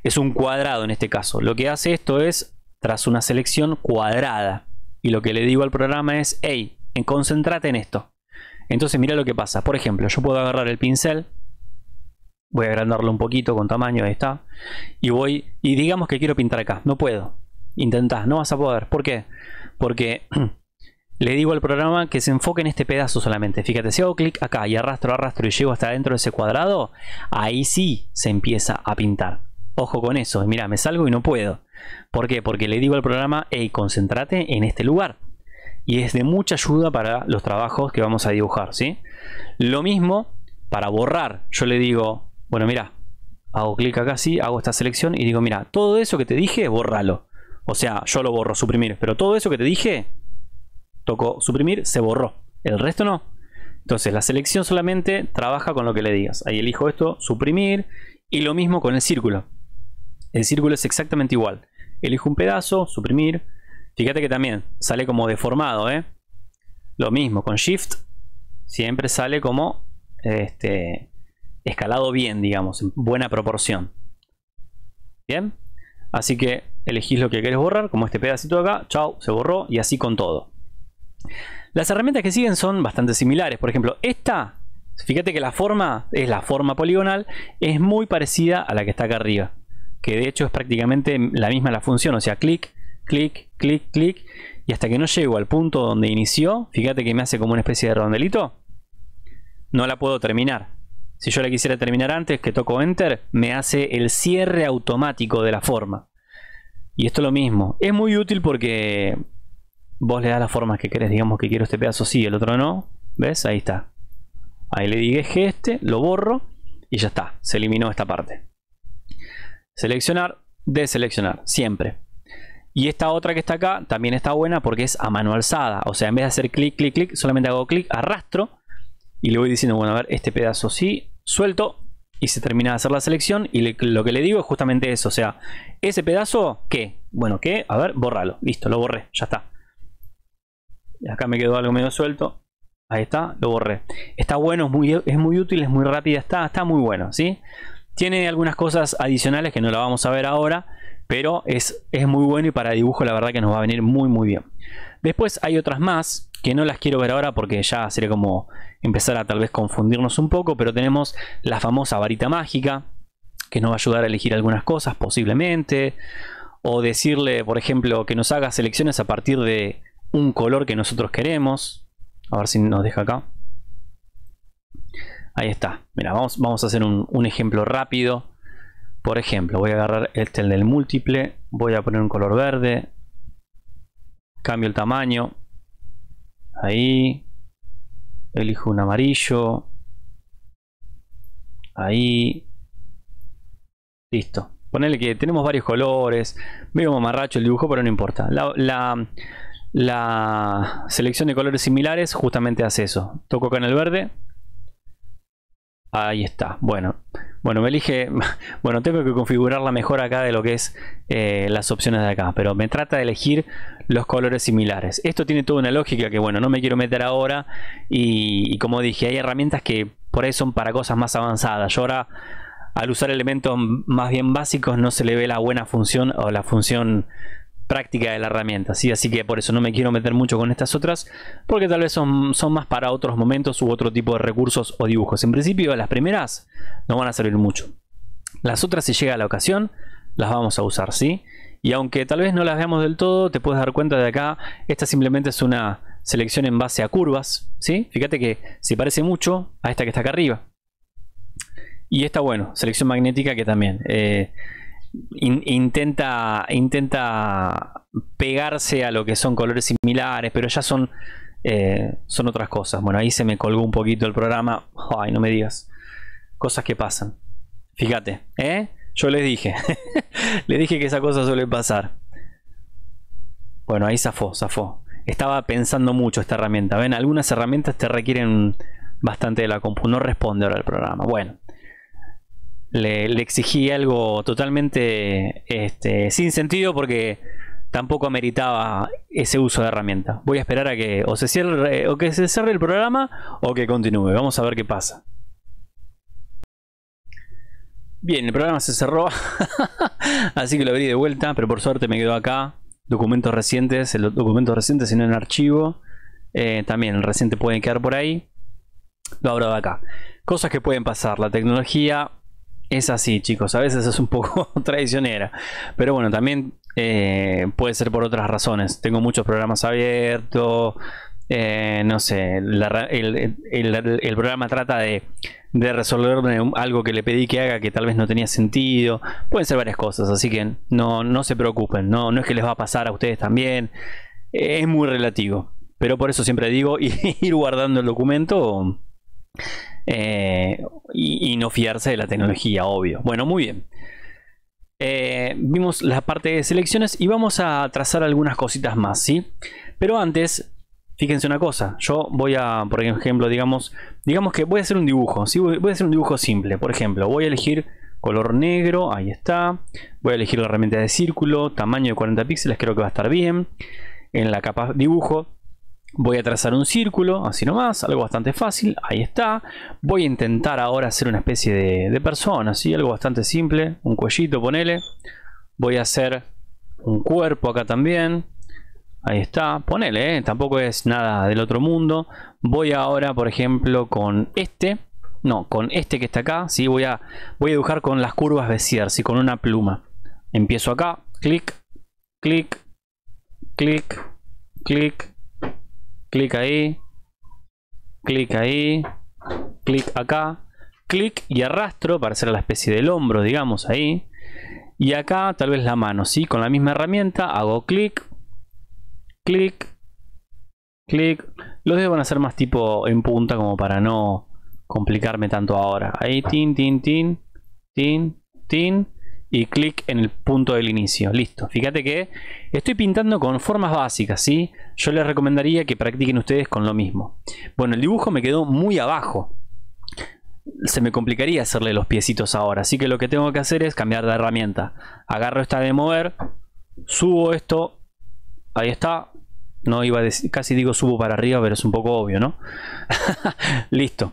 Es un cuadrado en este caso. Lo que hace esto es, tras una selección cuadrada, y lo que le digo al programa es, hey, concéntrate en esto. Entonces mira lo que pasa. Por ejemplo, yo puedo agarrar el pincel, voy a agrandarlo un poquito con tamaño, ahí está, y voy, y digamos que quiero pintar acá, no puedo. Intentás, no vas a poder. ¿Por qué? Porque le digo al programa que se enfoque en este pedazo solamente. Fíjate, si hago clic acá y arrastro y llego hasta dentro de ese cuadrado, ahí sí se empieza a pintar. Ojo con eso, mirá, me salgo y no puedo. ¿Por qué? Porque le digo al programa, hey, concéntrate en este lugar. Y es de mucha ayuda para los trabajos que vamos a dibujar, ¿sí? Lo mismo para borrar. Yo le digo, bueno, mirá, hago clic acá, sí, hago esta selección y digo, mirá, todo eso que te dije, bórralo. O sea, yo lo borro, suprimir, pero todo eso que te dije, toco suprimir, se borró, el resto no. Entonces la selección solamente trabaja con lo que le digas. Ahí elijo esto, suprimir, y lo mismo con el círculo. El círculo es exactamente igual, elijo un pedazo, suprimir. Fíjate que también sale como deformado, ¿eh? Lo mismo con shift, siempre sale como escalado bien, digamos, en buena proporción. Bien, así que elegís lo que querés borrar, como este pedacito de acá, chao, se borró, y así con todo. Las herramientas que siguen son bastante similares. Por ejemplo, esta, fíjate que la forma es la forma poligonal, es muy parecida a la que está acá arriba, que de hecho es prácticamente la misma la función. O sea, clic, clic, clic, clic, y hasta que no llego al punto donde inició, fíjate que me hace como una especie de redondelito. No la puedo terminar. Si yo la quisiera terminar antes, que toco Enter, me hace el cierre automático de la forma. Y esto es lo mismo. Es muy útil porque vos le das las formas que querés, digamos que quiero este pedazo sí, el otro no, ¿ves? Ahí está. Ahí le dije este, lo borro y ya está, se eliminó esta parte. Seleccionar, deseleccionar, siempre. Y esta otra que está acá también está buena porque es a mano alzada. O sea, en vez de hacer clic, clic, clic, solamente hago clic, arrastro y le voy diciendo, bueno, a ver, este pedazo sí, suelto y se termina de hacer la selección. Y lo que le digo es justamente eso, o sea, ese pedazo, ¿qué? Bueno, ¿qué? A ver, bórralo, listo, lo borré, ya está. Acá me quedó algo medio suelto. Ahí está, lo borré. Está bueno, es muy útil, es muy rápida. Está muy bueno, ¿sí? Tiene algunas cosas adicionales que no la vamos a ver ahora, pero es muy bueno y para dibujo la verdad que nos va a venir muy bien. Después hay otras más que no las quiero ver ahora porque ya sería como empezar a tal vez confundirnos un poco, pero tenemos la famosa varita mágica que nos va a ayudar a elegir algunas cosas posiblemente, o decirle, por ejemplo, que nos haga selecciones a partir de un color que nosotros queremos. A ver si nos deja acá. Ahí está. Mira, vamos a hacer un ejemplo rápido. Por ejemplo, voy a agarrar este, el del múltiple. Voy a poner un color verde. Cambio el tamaño. Ahí. Elijo un amarillo. Ahí. Listo. Ponele que tenemos varios colores. Medio mamarracho el dibujo, pero no importa. La selección de colores similares justamente hace eso. Toco acá en el verde. Ahí está. Bueno, me elige. Bueno, tengo que configurarla mejor acá de lo que es las opciones de acá, pero me trata de elegir los colores similares. Esto tiene toda una lógica que, bueno, no me quiero meter ahora. Y como dije, hay herramientas que por ahí son para cosas más avanzadas. Yo ahora, al usar elementos más bien básicos, no se le ve la buena función o la función práctica de la herramienta, ¿sí? Así que por eso no me quiero meter mucho con estas otras, porque tal vez son más para otros momentos u otro tipo de recursos o dibujos. En principio las primeras no van a servir mucho. Las otras, si llega la ocasión, las vamos a usar, ¿sí? Y aunque tal vez no las veamos del todo, te puedes dar cuenta de acá, esta simplemente es una selección en base a curvas, ¿sí? Fíjate que se parece mucho a esta que está acá arriba. Y esta, bueno, selección magnética que también... intenta pegarse a lo que son colores similares, pero ya son otras cosas. Bueno, ahí se me colgó un poquito el programa. Ay, no me digas. Cosas que pasan. Fíjate, ¿eh? Yo les dije. Les dije que esa cosa suele pasar. Bueno, ahí zafó. Estaba pensando mucho esta herramienta. Ven, algunas herramientas te requieren bastante de la compu. No responde ahora el programa. Bueno. Le exigí algo totalmente sin sentido porque tampoco ameritaba ese uso de herramienta. Voy a esperar a que se cierre el programa o que continúe. Vamos a ver qué pasa. Bien, el programa se cerró. Así que lo abrí de vuelta, pero por suerte me quedó acá. Documentos recientes, el documento reciente, sino en archivo. También el reciente pueden quedar por ahí. Lo abro de acá. Cosas que pueden pasar. La tecnología... es así, chicos, a veces es un poco traicionera, pero bueno, también puede ser por otras razones. Tengo muchos programas abiertos, no sé, el programa trata de resolverme algo que le pedí que haga que tal vez no tenía sentido. Pueden ser varias cosas, así que no se preocupen, no es que les va a pasar a ustedes también, es muy relativo. Pero por eso siempre digo, ir guardando el documento... y no fiarse de la tecnología, obvio. Bueno, muy bien. Vimos la parte de selecciones y vamos a trazar algunas cositas más, ¿sí? Pero antes, fíjense una cosa. Yo voy a, por ejemplo, digamos que voy a hacer un dibujo, ¿sí? Voy a hacer un dibujo simple. Por ejemplo, voy a elegir color negro, ahí está. Voy a elegir la herramienta de círculo, tamaño de 40 píxeles, creo que va a estar bien. En la capa dibujo voy a trazar un círculo, así nomás, algo bastante fácil, ahí está. Voy a intentar ahora hacer una especie de persona, ¿sí? Algo bastante simple, un cuellito, ponele. Voy a hacer un cuerpo acá también, ahí está, ponele, tampoco es nada del otro mundo. Voy ahora, por ejemplo, con este que está acá, ¿sí? Voy a dibujar con las curvas Bézier, ¿sí? Con una pluma. Empiezo acá, clic, clic, clic, clic. Clic ahí, clic ahí, clic acá, clic y arrastro para hacer la especie del hombro, digamos, ahí. Y acá tal vez la mano, ¿sí? Con la misma herramienta hago clic, clic, clic. Los dedos van a ser más tipo en punta como para no complicarme tanto ahora. Ahí, tin, tin, tin, tin, tin. Y clic en el punto del inicio. Listo. Fíjate que estoy pintando con formas básicas, ¿sí? Yo les recomendaría que practiquen ustedes con lo mismo. Bueno, el dibujo me quedó muy abajo. Se me complicaría hacerle los piecitos ahora. Así que lo que tengo que hacer es cambiar de herramienta. Agarro esta de mover. Subo esto. Ahí está. No iba a decir, casi digo subo para arriba, pero es un poco obvio, ¿no? Listo.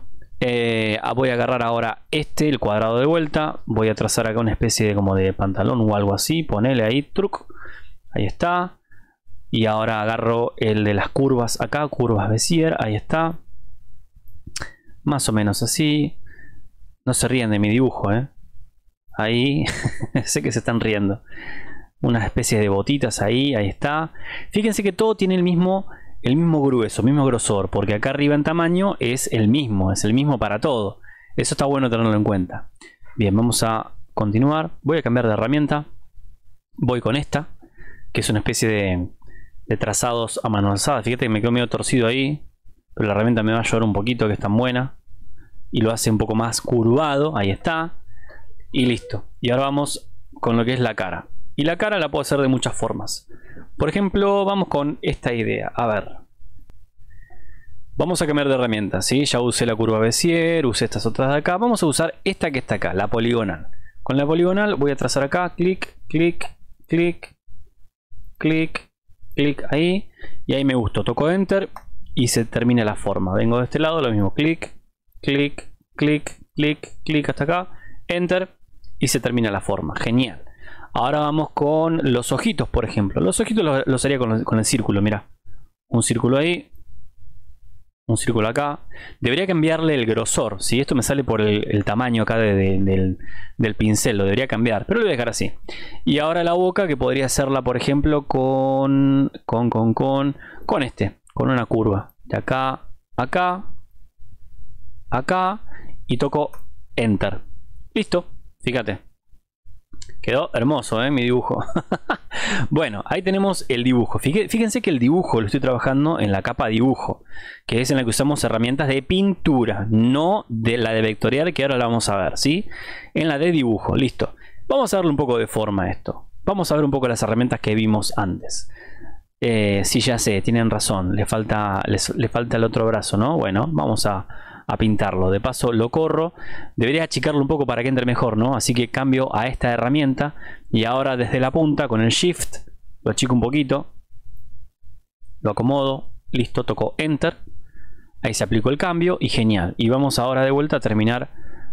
Voy a agarrar ahora el cuadrado de vuelta. Voy a trazar acá una especie de como de pantalón o algo así. Ponele ahí, truc. Ahí está. y ahora agarro el de las curvas acá, curvas Bézier, ahí está, más o menos así. No se ríen de mi dibujo, ¿eh? Ahí sé que se están riendo. Unas especies de botitas ahí, ahí está. Fíjense que todo tiene el mismo grueso, el mismo grosor, porque acá arriba en tamaño es el mismo para todo. Eso está bueno tenerlo en cuenta. Bien, vamos a continuar. Voy a cambiar de herramienta. Voy con esta, que es una especie de trazados a mano alzada. Fíjate que me quedó medio torcido ahí, pero la herramienta me va a ayudar un poquito, que es tan buena, y lo hace un poco más curvado. Ahí está. Y listo. Y ahora vamos con lo que es la cara. Y la cara la puedo hacer de muchas formas. Por ejemplo, vamos con esta idea. A ver. Vamos a cambiar de herramienta, ¿sí? Ya usé la curva Bézier, usé estas otras de acá. Vamos a usar esta que está acá, la poligonal. Con la poligonal voy a trazar acá. Clic, clic, clic, clic, clic ahí. Y ahí me gustó. Toco Enter y se termina la forma. Vengo de este lado, lo mismo. Clic, clic, clic, clic, clic hasta acá. Enter. Y se termina la forma. Genial. Ahora vamos con los ojitos, por ejemplo. Los ojitos los haría con el círculo, mirá. Un círculo ahí. Un círculo acá. Debería cambiarle el grosor. Si esto me sale por el tamaño acá del pincel, lo debería cambiar. Pero lo voy a dejar así. Y ahora la boca, que podría hacerla, por ejemplo, con una curva. De acá, acá, acá. Y toco Enter. Listo, fíjate, quedó hermoso, ¿eh? Mi dibujo. Bueno, ahí tenemos el dibujo. Fíjense que el dibujo lo estoy trabajando en la capa dibujo, que es en la que usamos herramientas de pintura, no de la de vectorial, que ahora la vamos a ver, ¿sí? En la de dibujo, listo. Vamos a darle un poco de forma a esto. Vamos a ver un poco las herramientas que vimos antes. Sí, ya sé, tienen razón, le falta el otro brazo, ¿no? Bueno, vamos a pintarlo, de paso lo corro. Debería achicarlo un poco para que entre mejor, ¿no? Así que cambio a esta herramienta y ahora desde la punta con el Shift lo achico un poquito, lo acomodo, listo, toco Enter, ahí se aplicó el cambio y genial. Y vamos ahora de vuelta a terminar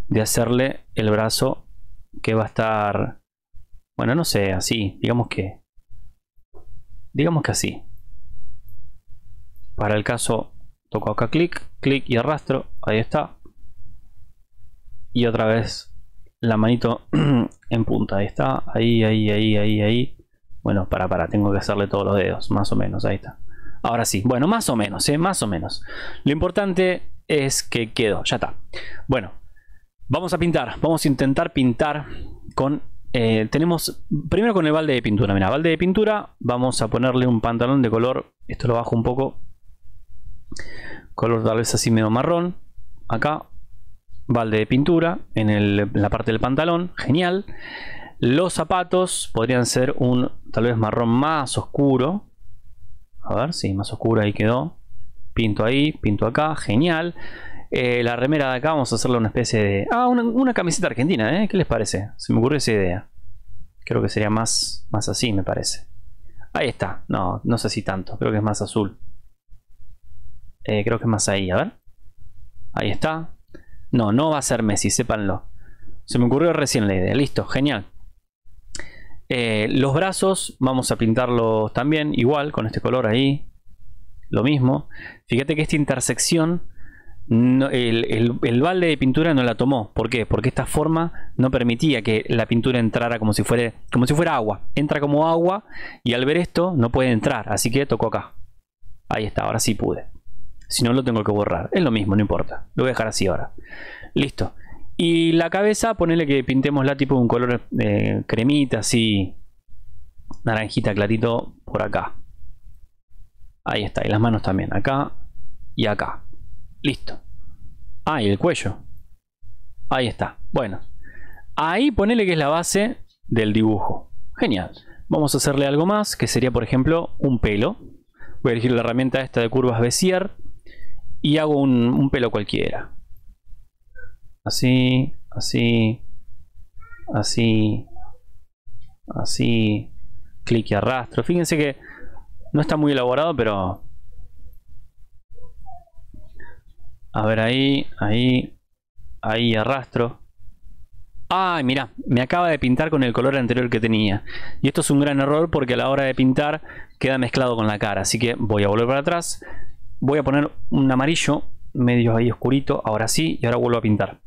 de hacerle el brazo, que va a estar, bueno, no sé, así, digamos que así. Para el caso toco acá, clic, clic y arrastro, ahí está. Y otra vez la manito en punta, ahí está, ahí, ahí, ahí, ahí, ahí. Bueno, para, tengo que hacerle todos los dedos, más o menos, ahí está. Ahora sí, bueno, más o menos, más o menos. Lo importante es que quedó, ya está. Bueno, vamos a pintar, vamos a intentar pintar con... tenemos primero con el balde de pintura, mira, balde de pintura, vamos a ponerle un pantalón de color, esto lo bajo un poco. Color tal vez así medio marrón. Acá, balde de pintura en la parte del pantalón. Genial. Los zapatos podrían ser un tal vez marrón más oscuro. A ver, sí, más oscuro, ahí quedó. Pinto ahí, pinto acá, genial. La remera de acá vamos a hacerle una especie de... Ah, una camiseta argentina, ¿eh? ¿Qué les parece? Se me ocurrió esa idea. Creo que sería más así, me parece. Ahí está, no sé si tanto, creo que es más azul. Creo que es más ahí, a ver. Ahí está. No va a ser Messi, sépanlo. Se me ocurrió recién la idea, listo, genial. Los brazos vamos a pintarlos también igual, con este color ahí. Lo mismo. Fíjate que esta intersección no, el balde de pintura no la tomó. ¿Por qué? Porque esta forma no permitía que la pintura entrara como si fuera agua. Entra como agua y al ver esto no puede entrar, así que tocó acá. Ahí está, ahora sí pude. Si no, lo tengo que borrar. Es lo mismo, no importa. Lo voy a dejar así ahora. Listo. Y la cabeza, ponele que pintémosla tipo un color cremita, así. Naranjita, clarito, por acá. Ahí está. Y las manos también. Acá y acá. Listo. Ah, y el cuello. Ahí está. Bueno. Ahí ponele que es la base del dibujo. Genial. Vamos a hacerle algo más, que sería, por ejemplo, un pelo. Voy a elegir la herramienta esta de curvas Bézier. Y hago un pelo cualquiera. Así, así, así, así. Clic y arrastro. Fíjense que no está muy elaborado, pero... A ver, ahí, ahí, ahí, arrastro. Ay, mirá, me acaba de pintar con el color anterior que tenía. Y esto es un gran error porque a la hora de pintar queda mezclado con la cara. Así que voy a volver para atrás. Voy a poner un amarillo medio ahí oscurito. Ahora sí, y ahora vuelvo a pintar.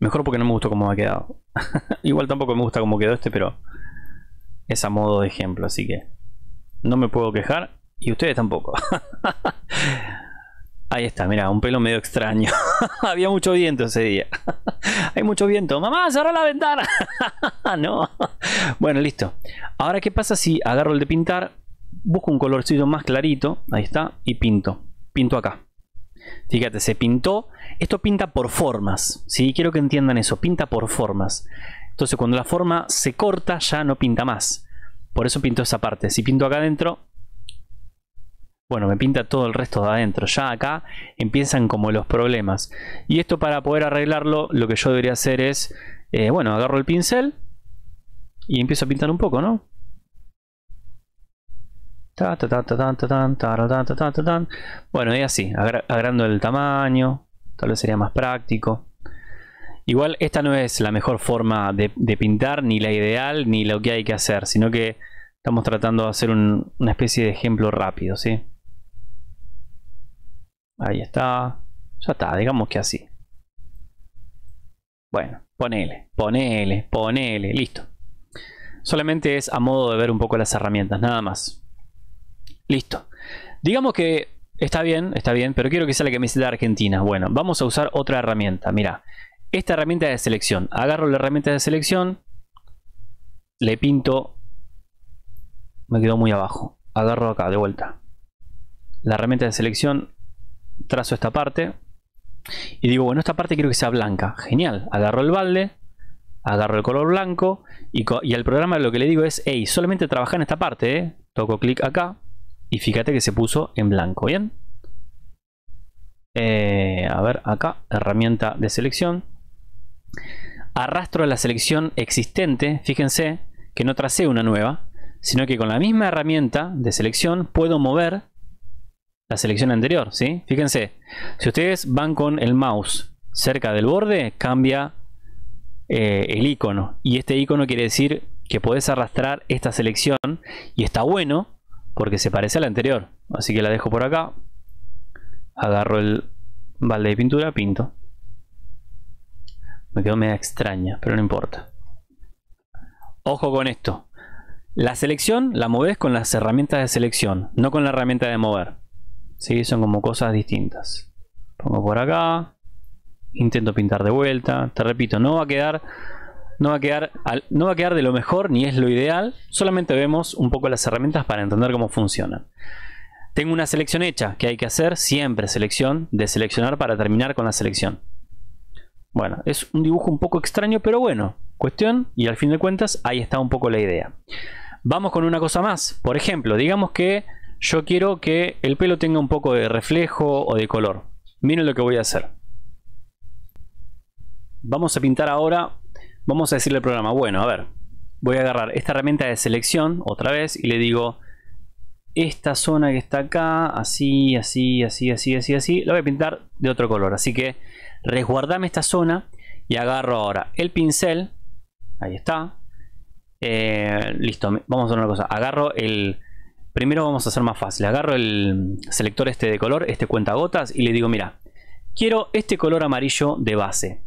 Mejor porque no me gustó cómo ha quedado. Igual tampoco me gusta cómo quedó este, pero es a modo de ejemplo. Así que no me puedo quejar. Y ustedes tampoco. Ahí está, mirá, un pelo medio extraño. Había mucho viento ese día. Hay mucho viento. ¡Mamá, cerrá la ventana! No. Bueno, listo. Ahora, ¿qué pasa si agarro el de pintar? Busco un colorcito más clarito. Ahí está. Y pinto. Pinto acá. Fíjate, se pintó. Esto pinta por formas. ¿Sí? Quiero que entiendan eso. Pinta por formas. Entonces, cuando la forma se corta, ya no pinta más. Por eso pinto esa parte. Si pinto acá adentro... Bueno, me pinta todo el resto de adentro. Ya acá empiezan como los problemas. Y esto, para poder arreglarlo, lo que yo debería hacer es... bueno, agarro el pincel y empiezo a pintar un poco, ¿no? Bueno, y así. Agrando el tamaño. Tal vez sería más práctico. Igual esta no es la mejor forma de pintar, ni la ideal, ni lo que hay que hacer. Sino que estamos tratando de hacer una especie de ejemplo rápido, ¿sí? Ahí está. Ya está, digamos que así. Bueno, ponele. Listo. Solamente es a modo de ver un poco las herramientas, nada más. Listo. Digamos que está bien, pero quiero que sea la camiseta argentina. Bueno, vamos a usar otra herramienta. Mirá, esta herramienta de selección. Agarro la herramienta de selección. Le pinto. Me quedó muy abajo. Agarro acá, de vuelta. La herramienta de selección. Trazo esta parte y digo, bueno, esta parte quiero que sea blanca. Genial, agarro el balde, agarro el color blanco y al programa lo que le digo es, hey, solamente trabaja en esta parte, ¿eh? Toco clic acá y fíjate que se puso en blanco. Bien, a ver acá, herramienta de selección, arrastro a la selección existente. Fíjense que no tracé una nueva, sino que con la misma herramienta de selección puedo mover la selección anterior, ¿sí? Fíjense, si ustedes van con el mouse cerca del borde, cambia el icono, y este icono quiere decir que podés arrastrar esta selección, y está bueno porque se parece a la anterior, así que la dejo por acá, agarro el balde de pintura, pinto. Me quedó media extraña, pero no importa. Ojo con esto, la selección la movés con las herramientas de selección, no con la herramienta de mover. Sí, son como cosas distintas. Pongo por acá. Intento pintar de vuelta. Te repito, no va a quedar de lo mejor, ni es lo ideal. Solamente vemos un poco las herramientas para entender cómo funcionan. Tengo una selección hecha. ¿Qué hay que hacer? Siempre selección. Deseleccionar para terminar con la selección. Bueno, es un dibujo un poco extraño, pero bueno. Cuestión. Y al fin de cuentas, ahí está un poco la idea. Vamos con una cosa más. Por ejemplo, digamos que... yo quiero que el pelo tenga un poco de reflejo o de color. Miren lo que voy a hacer. Vamos a pintar ahora. Vamos a decirle al programa, bueno, a ver, voy a agarrar esta herramienta de selección otra vez y le digo, esta zona que está acá, así, así, así, así, así, así, la voy a pintar de otro color. Así que resguardame esta zona y agarro ahora el pincel. Ahí está. Listo, vamos a hacer una cosa. Agarro el... Primero vamos a hacer más fácil. Agarro el selector este de color, este cuentagotas, y le digo, mira, quiero este color amarillo de base.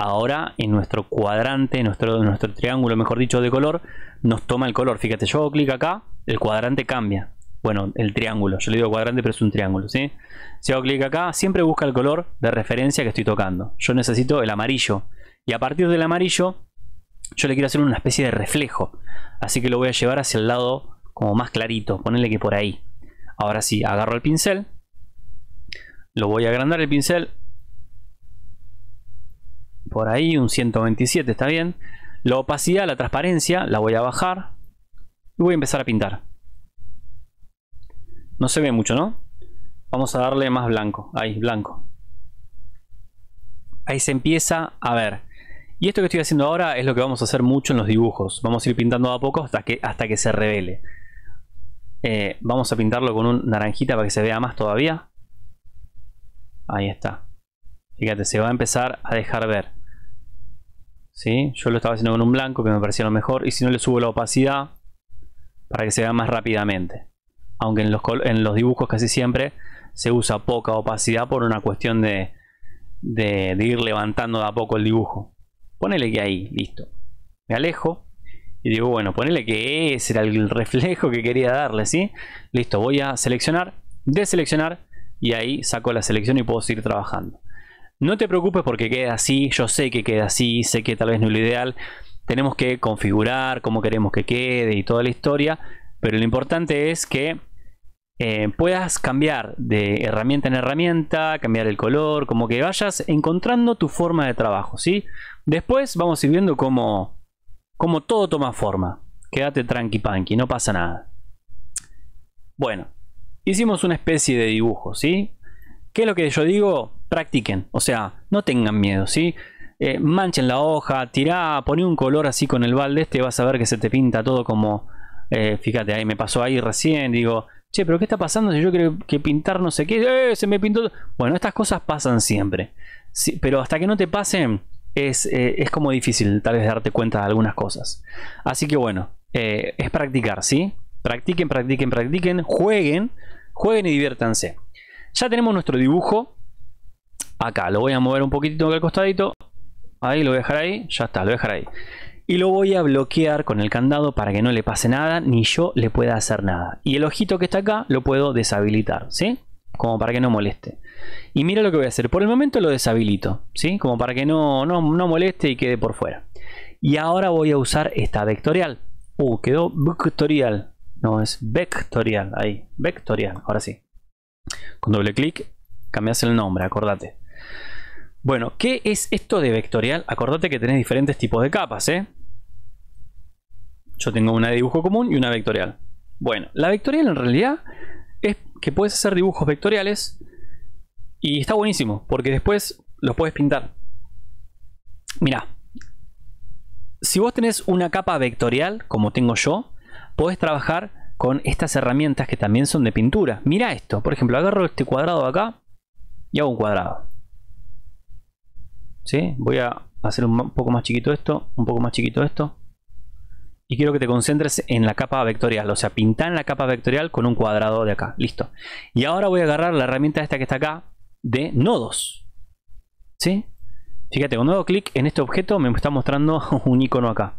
Ahora en nuestro cuadrante, nuestro triángulo, mejor dicho, de color, nos toma el color. Fíjate, yo hago clic acá, el cuadrante cambia. Bueno, el triángulo, yo le digo cuadrante, pero es un triángulo, ¿sí? Si hago clic acá, siempre busca el color de referencia que estoy tocando. Yo necesito el amarillo. Y a partir del amarillo, yo le quiero hacer una especie de reflejo. Así que lo voy a llevar hacia el lado... como más clarito, ponerle que por ahí. Ahora sí, agarro el pincel, lo voy a agrandar el pincel, por ahí, un 127 está bien. La opacidad, la transparencia, la voy a bajar y voy a empezar a pintar. No se ve mucho, ¿no? Vamos a darle más blanco, ahí, blanco. Ahí se empieza a ver. Y esto que estoy haciendo ahora es lo que vamos a hacer mucho en los dibujos. Vamos a ir pintando a poco hasta que se revele. Vamos a pintarlo con un naranjita para que se vea más todavía. Ahí está. Fíjate, se va a empezar a dejar ver. ¿sí? Yo lo estaba haciendo con un blanco que me parecía lo mejor, y si no le subo la opacidad para que se vea más rápidamente. Aunque en los dibujos casi siempre se usa poca opacidad por una cuestión de ir levantando de a poco el dibujo. Ponele que ahí, listo. Me alejo y digo, bueno, ponele que ese era el reflejo que quería darle, ¿sí? Listo, voy a seleccionar, deseleccionar, y ahí saco la selección y puedo seguir trabajando. No te preocupes porque queda así, yo sé que queda así, sé que tal vez no es lo ideal. Tenemos que configurar cómo queremos que quede y toda la historia, pero lo importante es que puedas cambiar de herramienta en herramienta, cambiar el color, como que vayas encontrando tu forma de trabajo, ¿sí? Después vamos a ir viendo cómo todo toma forma. Quédate tranqui panqui, no pasa nada. Bueno, hicimos una especie de dibujo, ¿sí? ¿Qué es lo que yo digo? Practiquen, o sea, no tengan miedo, ¿sí? Manchen la hoja, tirá, poné un color así con el balde este, vas a ver que se te pinta todo como... fíjate, ahí me pasó ahí recién, digo, che, pero ¿qué está pasando si yo creo que pintar no sé qué? Se me pintó... Bueno, estas cosas pasan siempre, sí, pero hasta que no te pasen es como difícil tal vez darte cuenta de algunas cosas. Así que bueno, es practicar, ¿sí? Practiquen, practiquen, practiquen, jueguen, jueguen y diviértanse. Ya tenemos nuestro dibujo. Acá lo voy a mover un poquitito acá al costadito. Ahí lo voy a dejar ahí, ya está, lo voy a dejar ahí. Y lo voy a bloquear con el candado para que no le pase nada, ni yo le pueda hacer nada. Y el ojito que está acá lo puedo deshabilitar, ¿sí? Como para que no moleste. Y mira lo que voy a hacer, por el momento lo deshabilito, ¿sí? Como para que no moleste y quede por fuera. Y ahora voy a usar esta vectorial. Quedó vectorial. No, es vectorial, ahí, vectorial, ahora sí. Con doble clic, cambias el nombre, acordate. Bueno, ¿qué es esto de vectorial? Acordate que tenés diferentes tipos de capas, ¿eh? Yo tengo una de dibujo común y una vectorial. Bueno, la vectorial en realidad es que puedes hacer dibujos vectoriales y está buenísimo porque después los puedes pintar. Mirá, si vos tenés una capa vectorial, como tengo yo, podés trabajar con estas herramientas que también son de pintura. Mirá esto, por ejemplo, agarro este cuadrado acá y hago un cuadrado. ¿Sí? Voy a hacer un poco más chiquito esto, un poco más chiquito esto. Y quiero que te concentres en la capa vectorial. O sea, pintá en la capa vectorial con un cuadrado de acá. Listo. Y ahora voy a agarrar la herramienta esta que está acá de nodos. ¿Sí? Fíjate, cuando hago clic en este objeto me está mostrando un icono acá.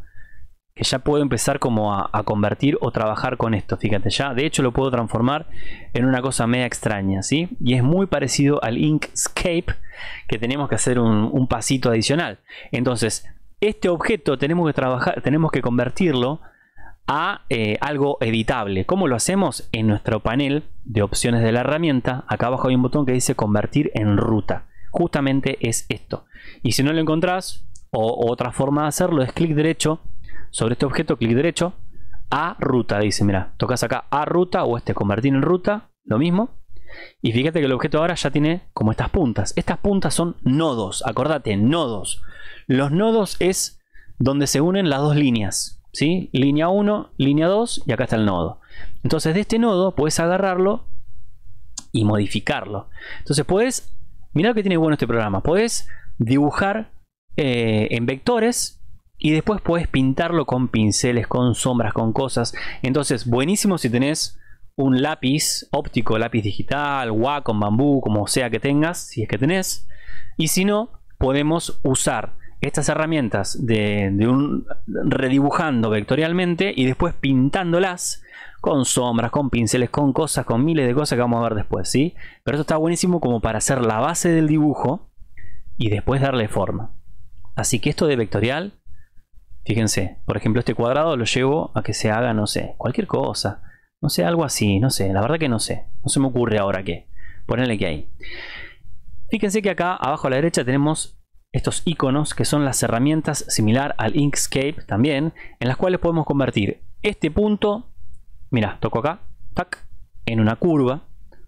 Que ya puedo empezar como a convertir o trabajar con esto. Fíjate, ya de hecho lo puedo transformar en una cosa media extraña, ¿sí? Y es muy parecido al Inkscape, que tenemos que hacer un pasito adicional. Entonces, este objeto tenemos que trabajar, tenemos que convertirlo a algo editable. ¿Cómo lo hacemos? En nuestro panel de opciones de la herramienta, acá abajo hay un botón que dice convertir en ruta. Justamente es esto. Y si no lo encontrás, o otra forma de hacerlo es clic derecho sobre este objeto, clic derecho, a ruta, dice, mira, tocas acá a ruta o este convertir en ruta, lo mismo. Y fíjate que el objeto ahora ya tiene como estas puntas. Estas puntas son nodos, acordate, nodos. Los nodos es donde se unen las dos líneas, ¿sí? Línea 1, línea 2 y acá está el nodo. Entonces de este nodo puedes agarrarlo y modificarlo. Entonces podés, mirá lo que tiene bueno este programa, podés dibujar en vectores. Y después puedes pintarlo con pinceles, con sombras, con cosas. Entonces, buenísimo si tenés un lápiz óptico, lápiz digital, Wacom, bambú, como sea que tengas, si es que tenés. Y si no, podemos usar estas herramientas redibujando vectorialmente y después pintándolas con sombras, con pinceles, con cosas, con miles de cosas que vamos a ver después, ¿sí? Pero esto está buenísimo como para hacer la base del dibujo y después darle forma. Así que esto de vectorial... Fíjense, por ejemplo, este cuadrado lo llevo a que se haga, no sé, cualquier cosa. No sé, algo así, no sé, la verdad que no sé. No se me ocurre ahora qué. Ponele que ahí. Fíjense que acá abajo a la derecha tenemos estos iconos que son las herramientas similar al Inkscape también, en las cuales podemos convertir este punto, mirá, toco acá, tac, en una curva,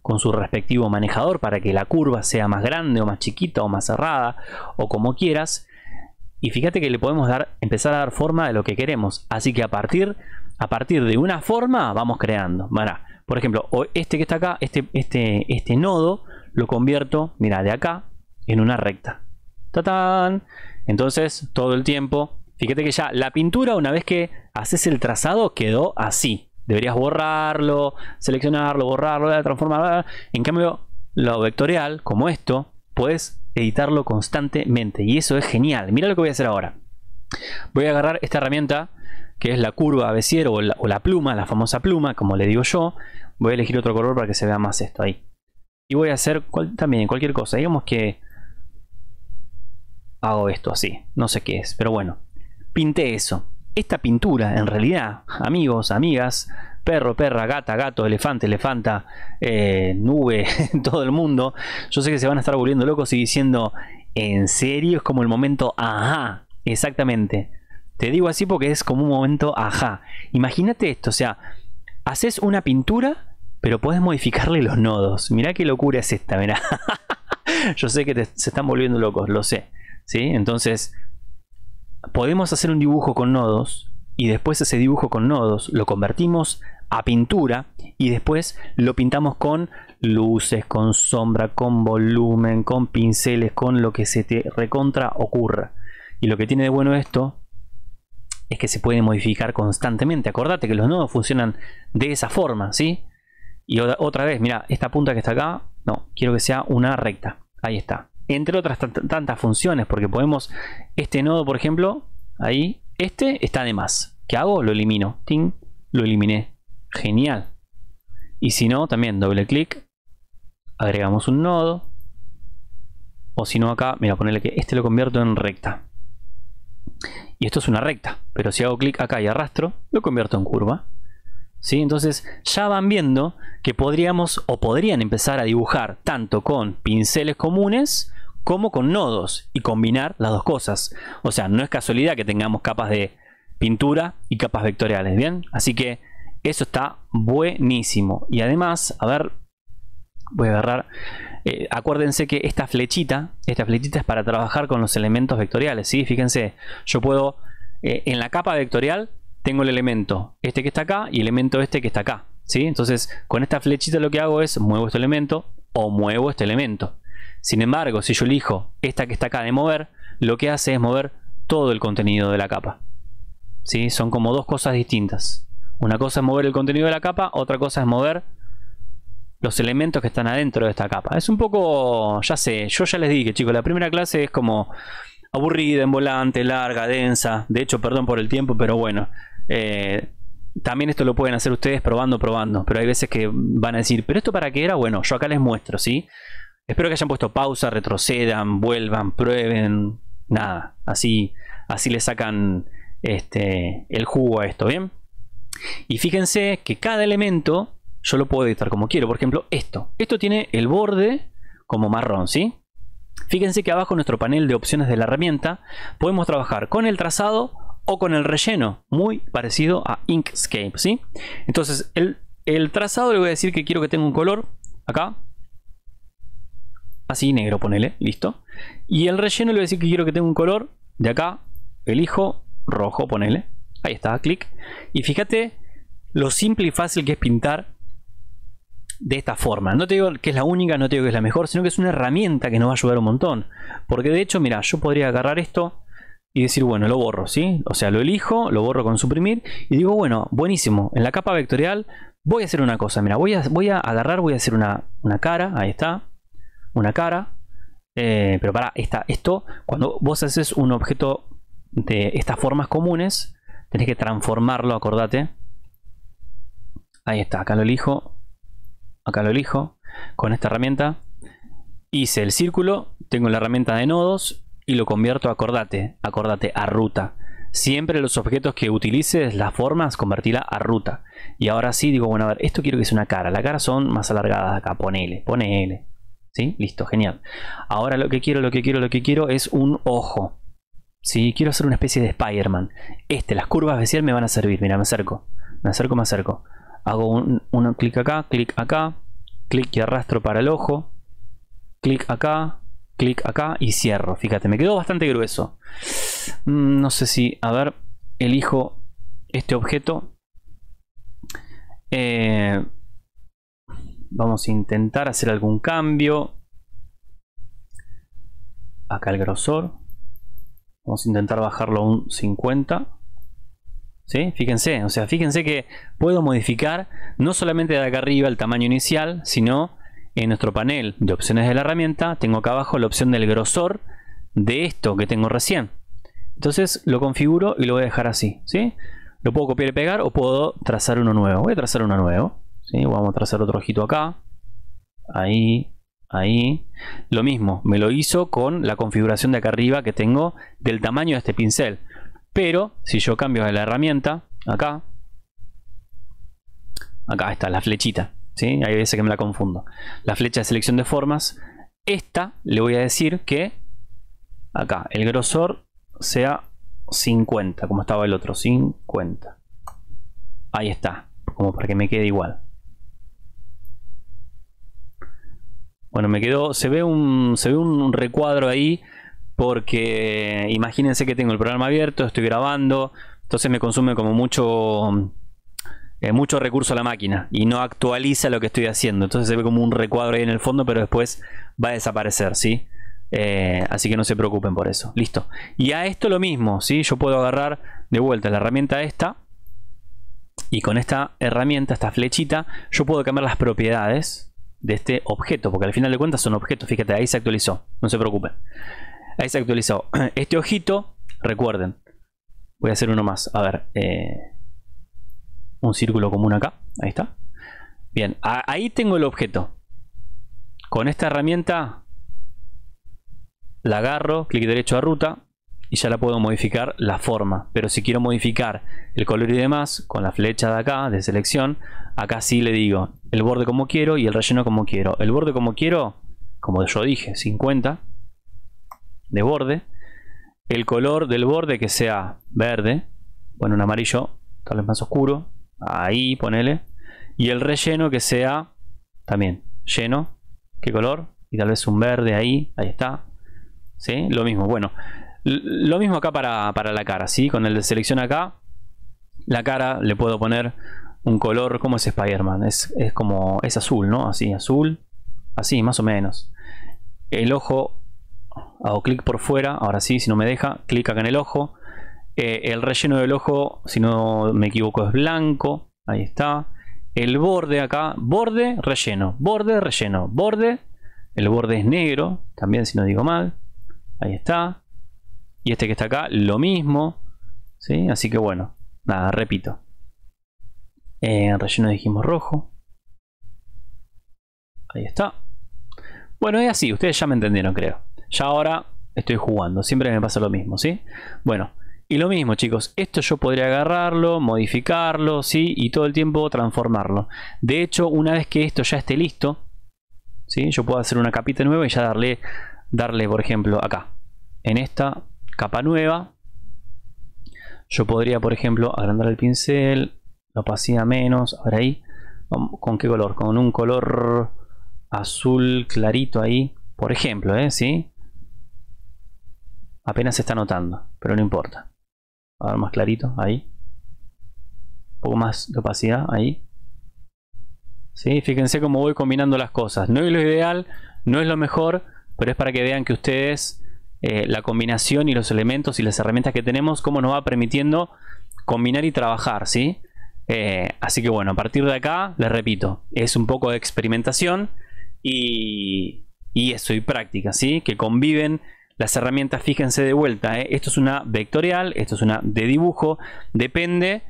con su respectivo manejador para que la curva sea más grande o más chiquita o más cerrada o como quieras. Y fíjate que le podemos empezar a dar forma de lo que queremos. Así que a partir de una forma vamos creando. Mira, por ejemplo, este que está acá, este nodo, lo convierto, mira, de acá en una recta. ¡Tatán! Entonces, todo el tiempo, fíjate que ya la pintura, una vez que haces el trazado, quedó así. Deberías borrarlo, seleccionarlo, borrarlo, transformarlo. En cambio, lo vectorial, como esto, puedes editarlo constantemente. Y eso es genial. Mira lo que voy a hacer ahora. Voy a agarrar esta herramienta, que es la curva Bézier o la pluma, la famosa pluma, como le digo yo. Voy a elegir otro color para que se vea más esto ahí. Y voy a hacer también cualquier cosa. Digamos que hago esto así. No sé qué es, pero bueno. Pinté eso. Esta pintura, en realidad, amigos, amigas, perro, perra, gata, gato, elefante, elefanta, nube, todo el mundo. Yo sé que se van a estar volviendo locos y diciendo, ¿en serio? Es como el momento, ajá, exactamente. Te digo así porque es como un momento, ajá. Imagínate esto, o sea, haces una pintura, pero podés modificarle los nodos. Mirá qué locura es esta, mirá. Yo sé que se están volviendo locos, lo sé, ¿sí? Entonces, podemos hacer un dibujo con nodos y después ese dibujo con nodos lo convertimos a pintura y después lo pintamos con luces, con sombra, con volumen, con pinceles, con lo que se te recontra ocurra. Y lo que tiene de bueno esto es que se puede modificar constantemente. Acordate que los nodos funcionan de esa forma, ¿sí? Y otra vez, mira, esta punta que está acá, no, quiero que sea una recta. Ahí está. Entre otras tantas funciones, porque podemos, este nodo por ejemplo, ahí, este está de más. ¿Qué hago? Lo elimino. Ting, lo eliminé. Genial. Y si no, también doble clic, agregamos un nodo. O si no acá, mira, ponerle que este lo convierto en recta. Y esto es una recta, pero si hago clic acá y arrastro, lo convierto en curva. ¿Sí? Entonces ya van viendo que podríamos o podrían empezar a dibujar tanto con pinceles comunes como con nodos y combinar las dos cosas. O sea, no es casualidad que tengamos capas de pintura y capas vectoriales, ¿bien? Así que eso está buenísimo. Y además, a ver, voy a agarrar, acuérdense que esta flechita es para trabajar con los elementos vectoriales, ¿sí? Fíjense, yo puedo, en la capa vectorial, tengo el elemento este que está acá y el elemento este que está acá, ¿sí? Entonces con esta flechita lo que hago es muevo este elemento o muevo este elemento. Sin embargo, si yo elijo esta que está acá de mover, lo que hace es mover todo el contenido de la capa, ¿sí? Son como dos cosas distintas. Una cosa es mover el contenido de la capa, otra cosa es mover los elementos que están adentro de esta capa. Es un poco, ya sé, yo ya les dije, chicos, la primera clase es como aburrida, en volante, larga, densa. De hecho, perdón por el tiempo, pero bueno. También esto lo pueden hacer ustedes probando, pero hay veces que van a decir, ¿pero esto para qué era? Bueno, yo acá les muestro, ¿sí? Espero que hayan puesto pausa, retrocedan, vuelvan, prueben, nada, así le sacan el jugo a esto, ¿bien? Y fíjense que cada elemento yo lo puedo editar como quiero. Por ejemplo, esto tiene el borde como marrón, ¿sí? Fíjense que abajo en nuestro panel de opciones de la herramienta podemos trabajar con el trazado o con el relleno, muy parecido a Inkscape, ¿sí? Entonces el trazado le voy a decir que quiero que tenga un color acá, así negro, ponele, listo. Y el relleno le voy a decir que quiero que tenga un color de acá, elijo rojo, ponele, ahí está, clic. Y fíjate lo simple y fácil que es pintar de esta forma. No te digo que es la única, no te digo que es la mejor, sino que es una herramienta que nos va a ayudar un montón. Porque de hecho, mira, yo podría agarrar esto y decir, bueno, lo borro, ¿sí? O sea, lo elijo, lo borro con suprimir y digo, bueno, buenísimo, en la capa vectorial voy a hacer una cosa, mira, voy a hacer una cara, ahí está, una cara, pero para esto, cuando vos haces un objeto de estas formas comunes, tenés que transformarlo, acordate, ahí está, acá lo elijo, con esta herramienta, hice el círculo, tengo la herramienta de nodos, y lo convierto, acordate, a ruta. Siempre los objetos que utilices, las formas, convertirla a ruta. Y ahora sí digo, bueno, a ver, esto quiero que sea una cara. La cara son más alargadas acá, ponele. ¿Sí? Listo, genial. Ahora lo que quiero es un ojo. ¿Sí? Quiero hacer una especie de Spider-Man. Las curvas Bézier me van a servir. Mira, me acerco. Hago un clic acá, clic y arrastro para el ojo. Clic acá y cierro. Fíjate, me quedó bastante grueso. No sé si, a ver, elijo este objeto. Vamos a intentar hacer algún cambio. acá el grosor. Vamos a intentar bajarlo a un 50. ¿Sí? Fíjense, o sea, fíjense que puedo modificar no solamente de acá arriba el tamaño inicial, sino en nuestro panel de opciones de la herramienta tengo acá abajo la opción del grosor de esto que tengo recién. Entonces lo configuro y lo voy a dejar así, ¿sí? Lo puedo copiar y pegar o puedo trazar uno nuevo. Voy a trazar uno nuevo, ¿sí? Vamos a trazar otro ojito acá. Ahí, ahí. Lo mismo, me lo hizo con la configuración de acá arriba que tengo del tamaño de este pincel. Pero si yo cambio de la herramienta, acá, acá está la flechita, ¿sí? Hay veces que me la confundo. La flecha de selección de formas, esta le voy a decir que acá el grosor sea 50, como estaba el otro, 50. Ahí está, como para que me quede igual. Bueno, me quedó, se ve un recuadro ahí. Porque imagínense que tengo el programa abierto, estoy grabando, entonces me consume como mucho recurso a la máquina y no actualiza lo que estoy haciendo. Entonces se ve como un recuadro ahí en el fondo, pero después va a desaparecer, ¿sí? Así que no se preocupen por eso. Listo. Y a esto lo mismo, ¿sí? Yo puedo agarrar de vuelta la herramienta esta y con esta herramienta, esta flechita, yo puedo cambiar las propiedades de este objeto, porque al final de cuentas son objetos. Fíjate, ahí se actualizó, no se preocupen. Ahí se actualizó este ojito. Recuerden, voy a hacer uno más. A ver, un círculo común acá. Ahí está. Bien, ahí tengo el objeto. Con esta herramienta la agarro, clic derecho a ruta y ya la puedo modificar la forma. Pero si quiero modificar el color y demás, con la flecha de acá, de selección, acá sí le digo el borde como quiero y el relleno como quiero. El borde como quiero, como yo dije, 50 de borde. El color del borde que sea verde, bueno, un amarillo tal vez más oscuro, ahí ponele. Y el relleno que sea también lleno, qué color, y tal vez un verde ahí, ahí está, ¿sí? Lo mismo, bueno, lo mismo acá para la cara, ¿sí? Con el de selección acá, la cara le puedo poner un color, como es Spider-Man, es como, es azul, ¿no? Así, azul, así, más o menos. El ojo, hago clic por fuera, ahora sí, si no me deja, clic acá en el ojo. El relleno del ojo, si no me equivoco, es blanco, ahí está. El borde acá, borde, relleno, borde, relleno, borde. El borde es negro, también si no digo mal, ahí está. Y este que está acá, lo mismo, ¿sí? Así que bueno, nada, repito. El relleno dijimos rojo, ahí está. Bueno, es así, ustedes ya me entendieron, creo. Ya ahora estoy jugando, siempre me pasa lo mismo, ¿sí? Bueno, y lo mismo, chicos, esto yo podría agarrarlo, modificarlo, ¿sí? Y todo el tiempo transformarlo. De hecho, una vez que esto ya esté listo, ¿sí? Yo puedo hacer una capita nueva y ya darle, por ejemplo, acá, en esta capa nueva, yo podría, por ejemplo, agrandar el pincel, la opacidad menos, a ver ahí, ¿con qué color? Con un color azul clarito ahí, por ejemplo, ¿sí? Apenas se está notando, pero no importa. A ver, más clarito, ahí. Un poco más de opacidad, ahí. ¿Sí? Fíjense cómo voy combinando las cosas. No es lo ideal, no es lo mejor, pero es para que vean que ustedes la combinación y los elementos y las herramientas que tenemos, cómo nos va permitiendo combinar y trabajar, ¿sí? Así que bueno, a partir de acá, les repito, es un poco de experimentación y eso, y práctica, ¿sí? Que conviven. Las herramientas, fíjense de vuelta, ¿eh? Esto es una vectorial, esto es una de dibujo. Depende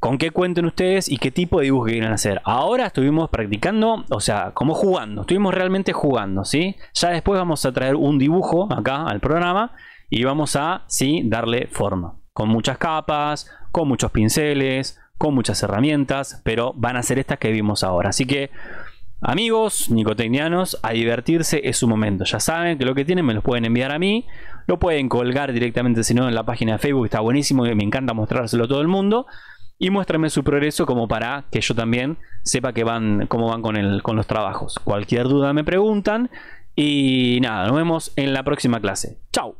con qué cuenten ustedes y qué tipo de dibujo quieran hacer. Ahora estuvimos practicando, o sea, como jugando. Estuvimos realmente jugando, ¿sí? Ya después vamos a traer un dibujo acá al programa y vamos a, ¿sí? Darle forma. Con muchas capas, con muchos pinceles, con muchas herramientas. Pero van a ser estas que vimos ahora. Así que... amigos nicotecnianos, a divertirse es su momento. Ya saben que lo que tienen me los pueden enviar a mí. Lo pueden colgar directamente, si no, en la página de Facebook. Está buenísimo y me encanta mostrárselo a todo el mundo. Y muéstrame su progreso como para que yo también sepa que cómo van con los trabajos. Cualquier duda me preguntan. Y nada, nos vemos en la próxima clase. Chau.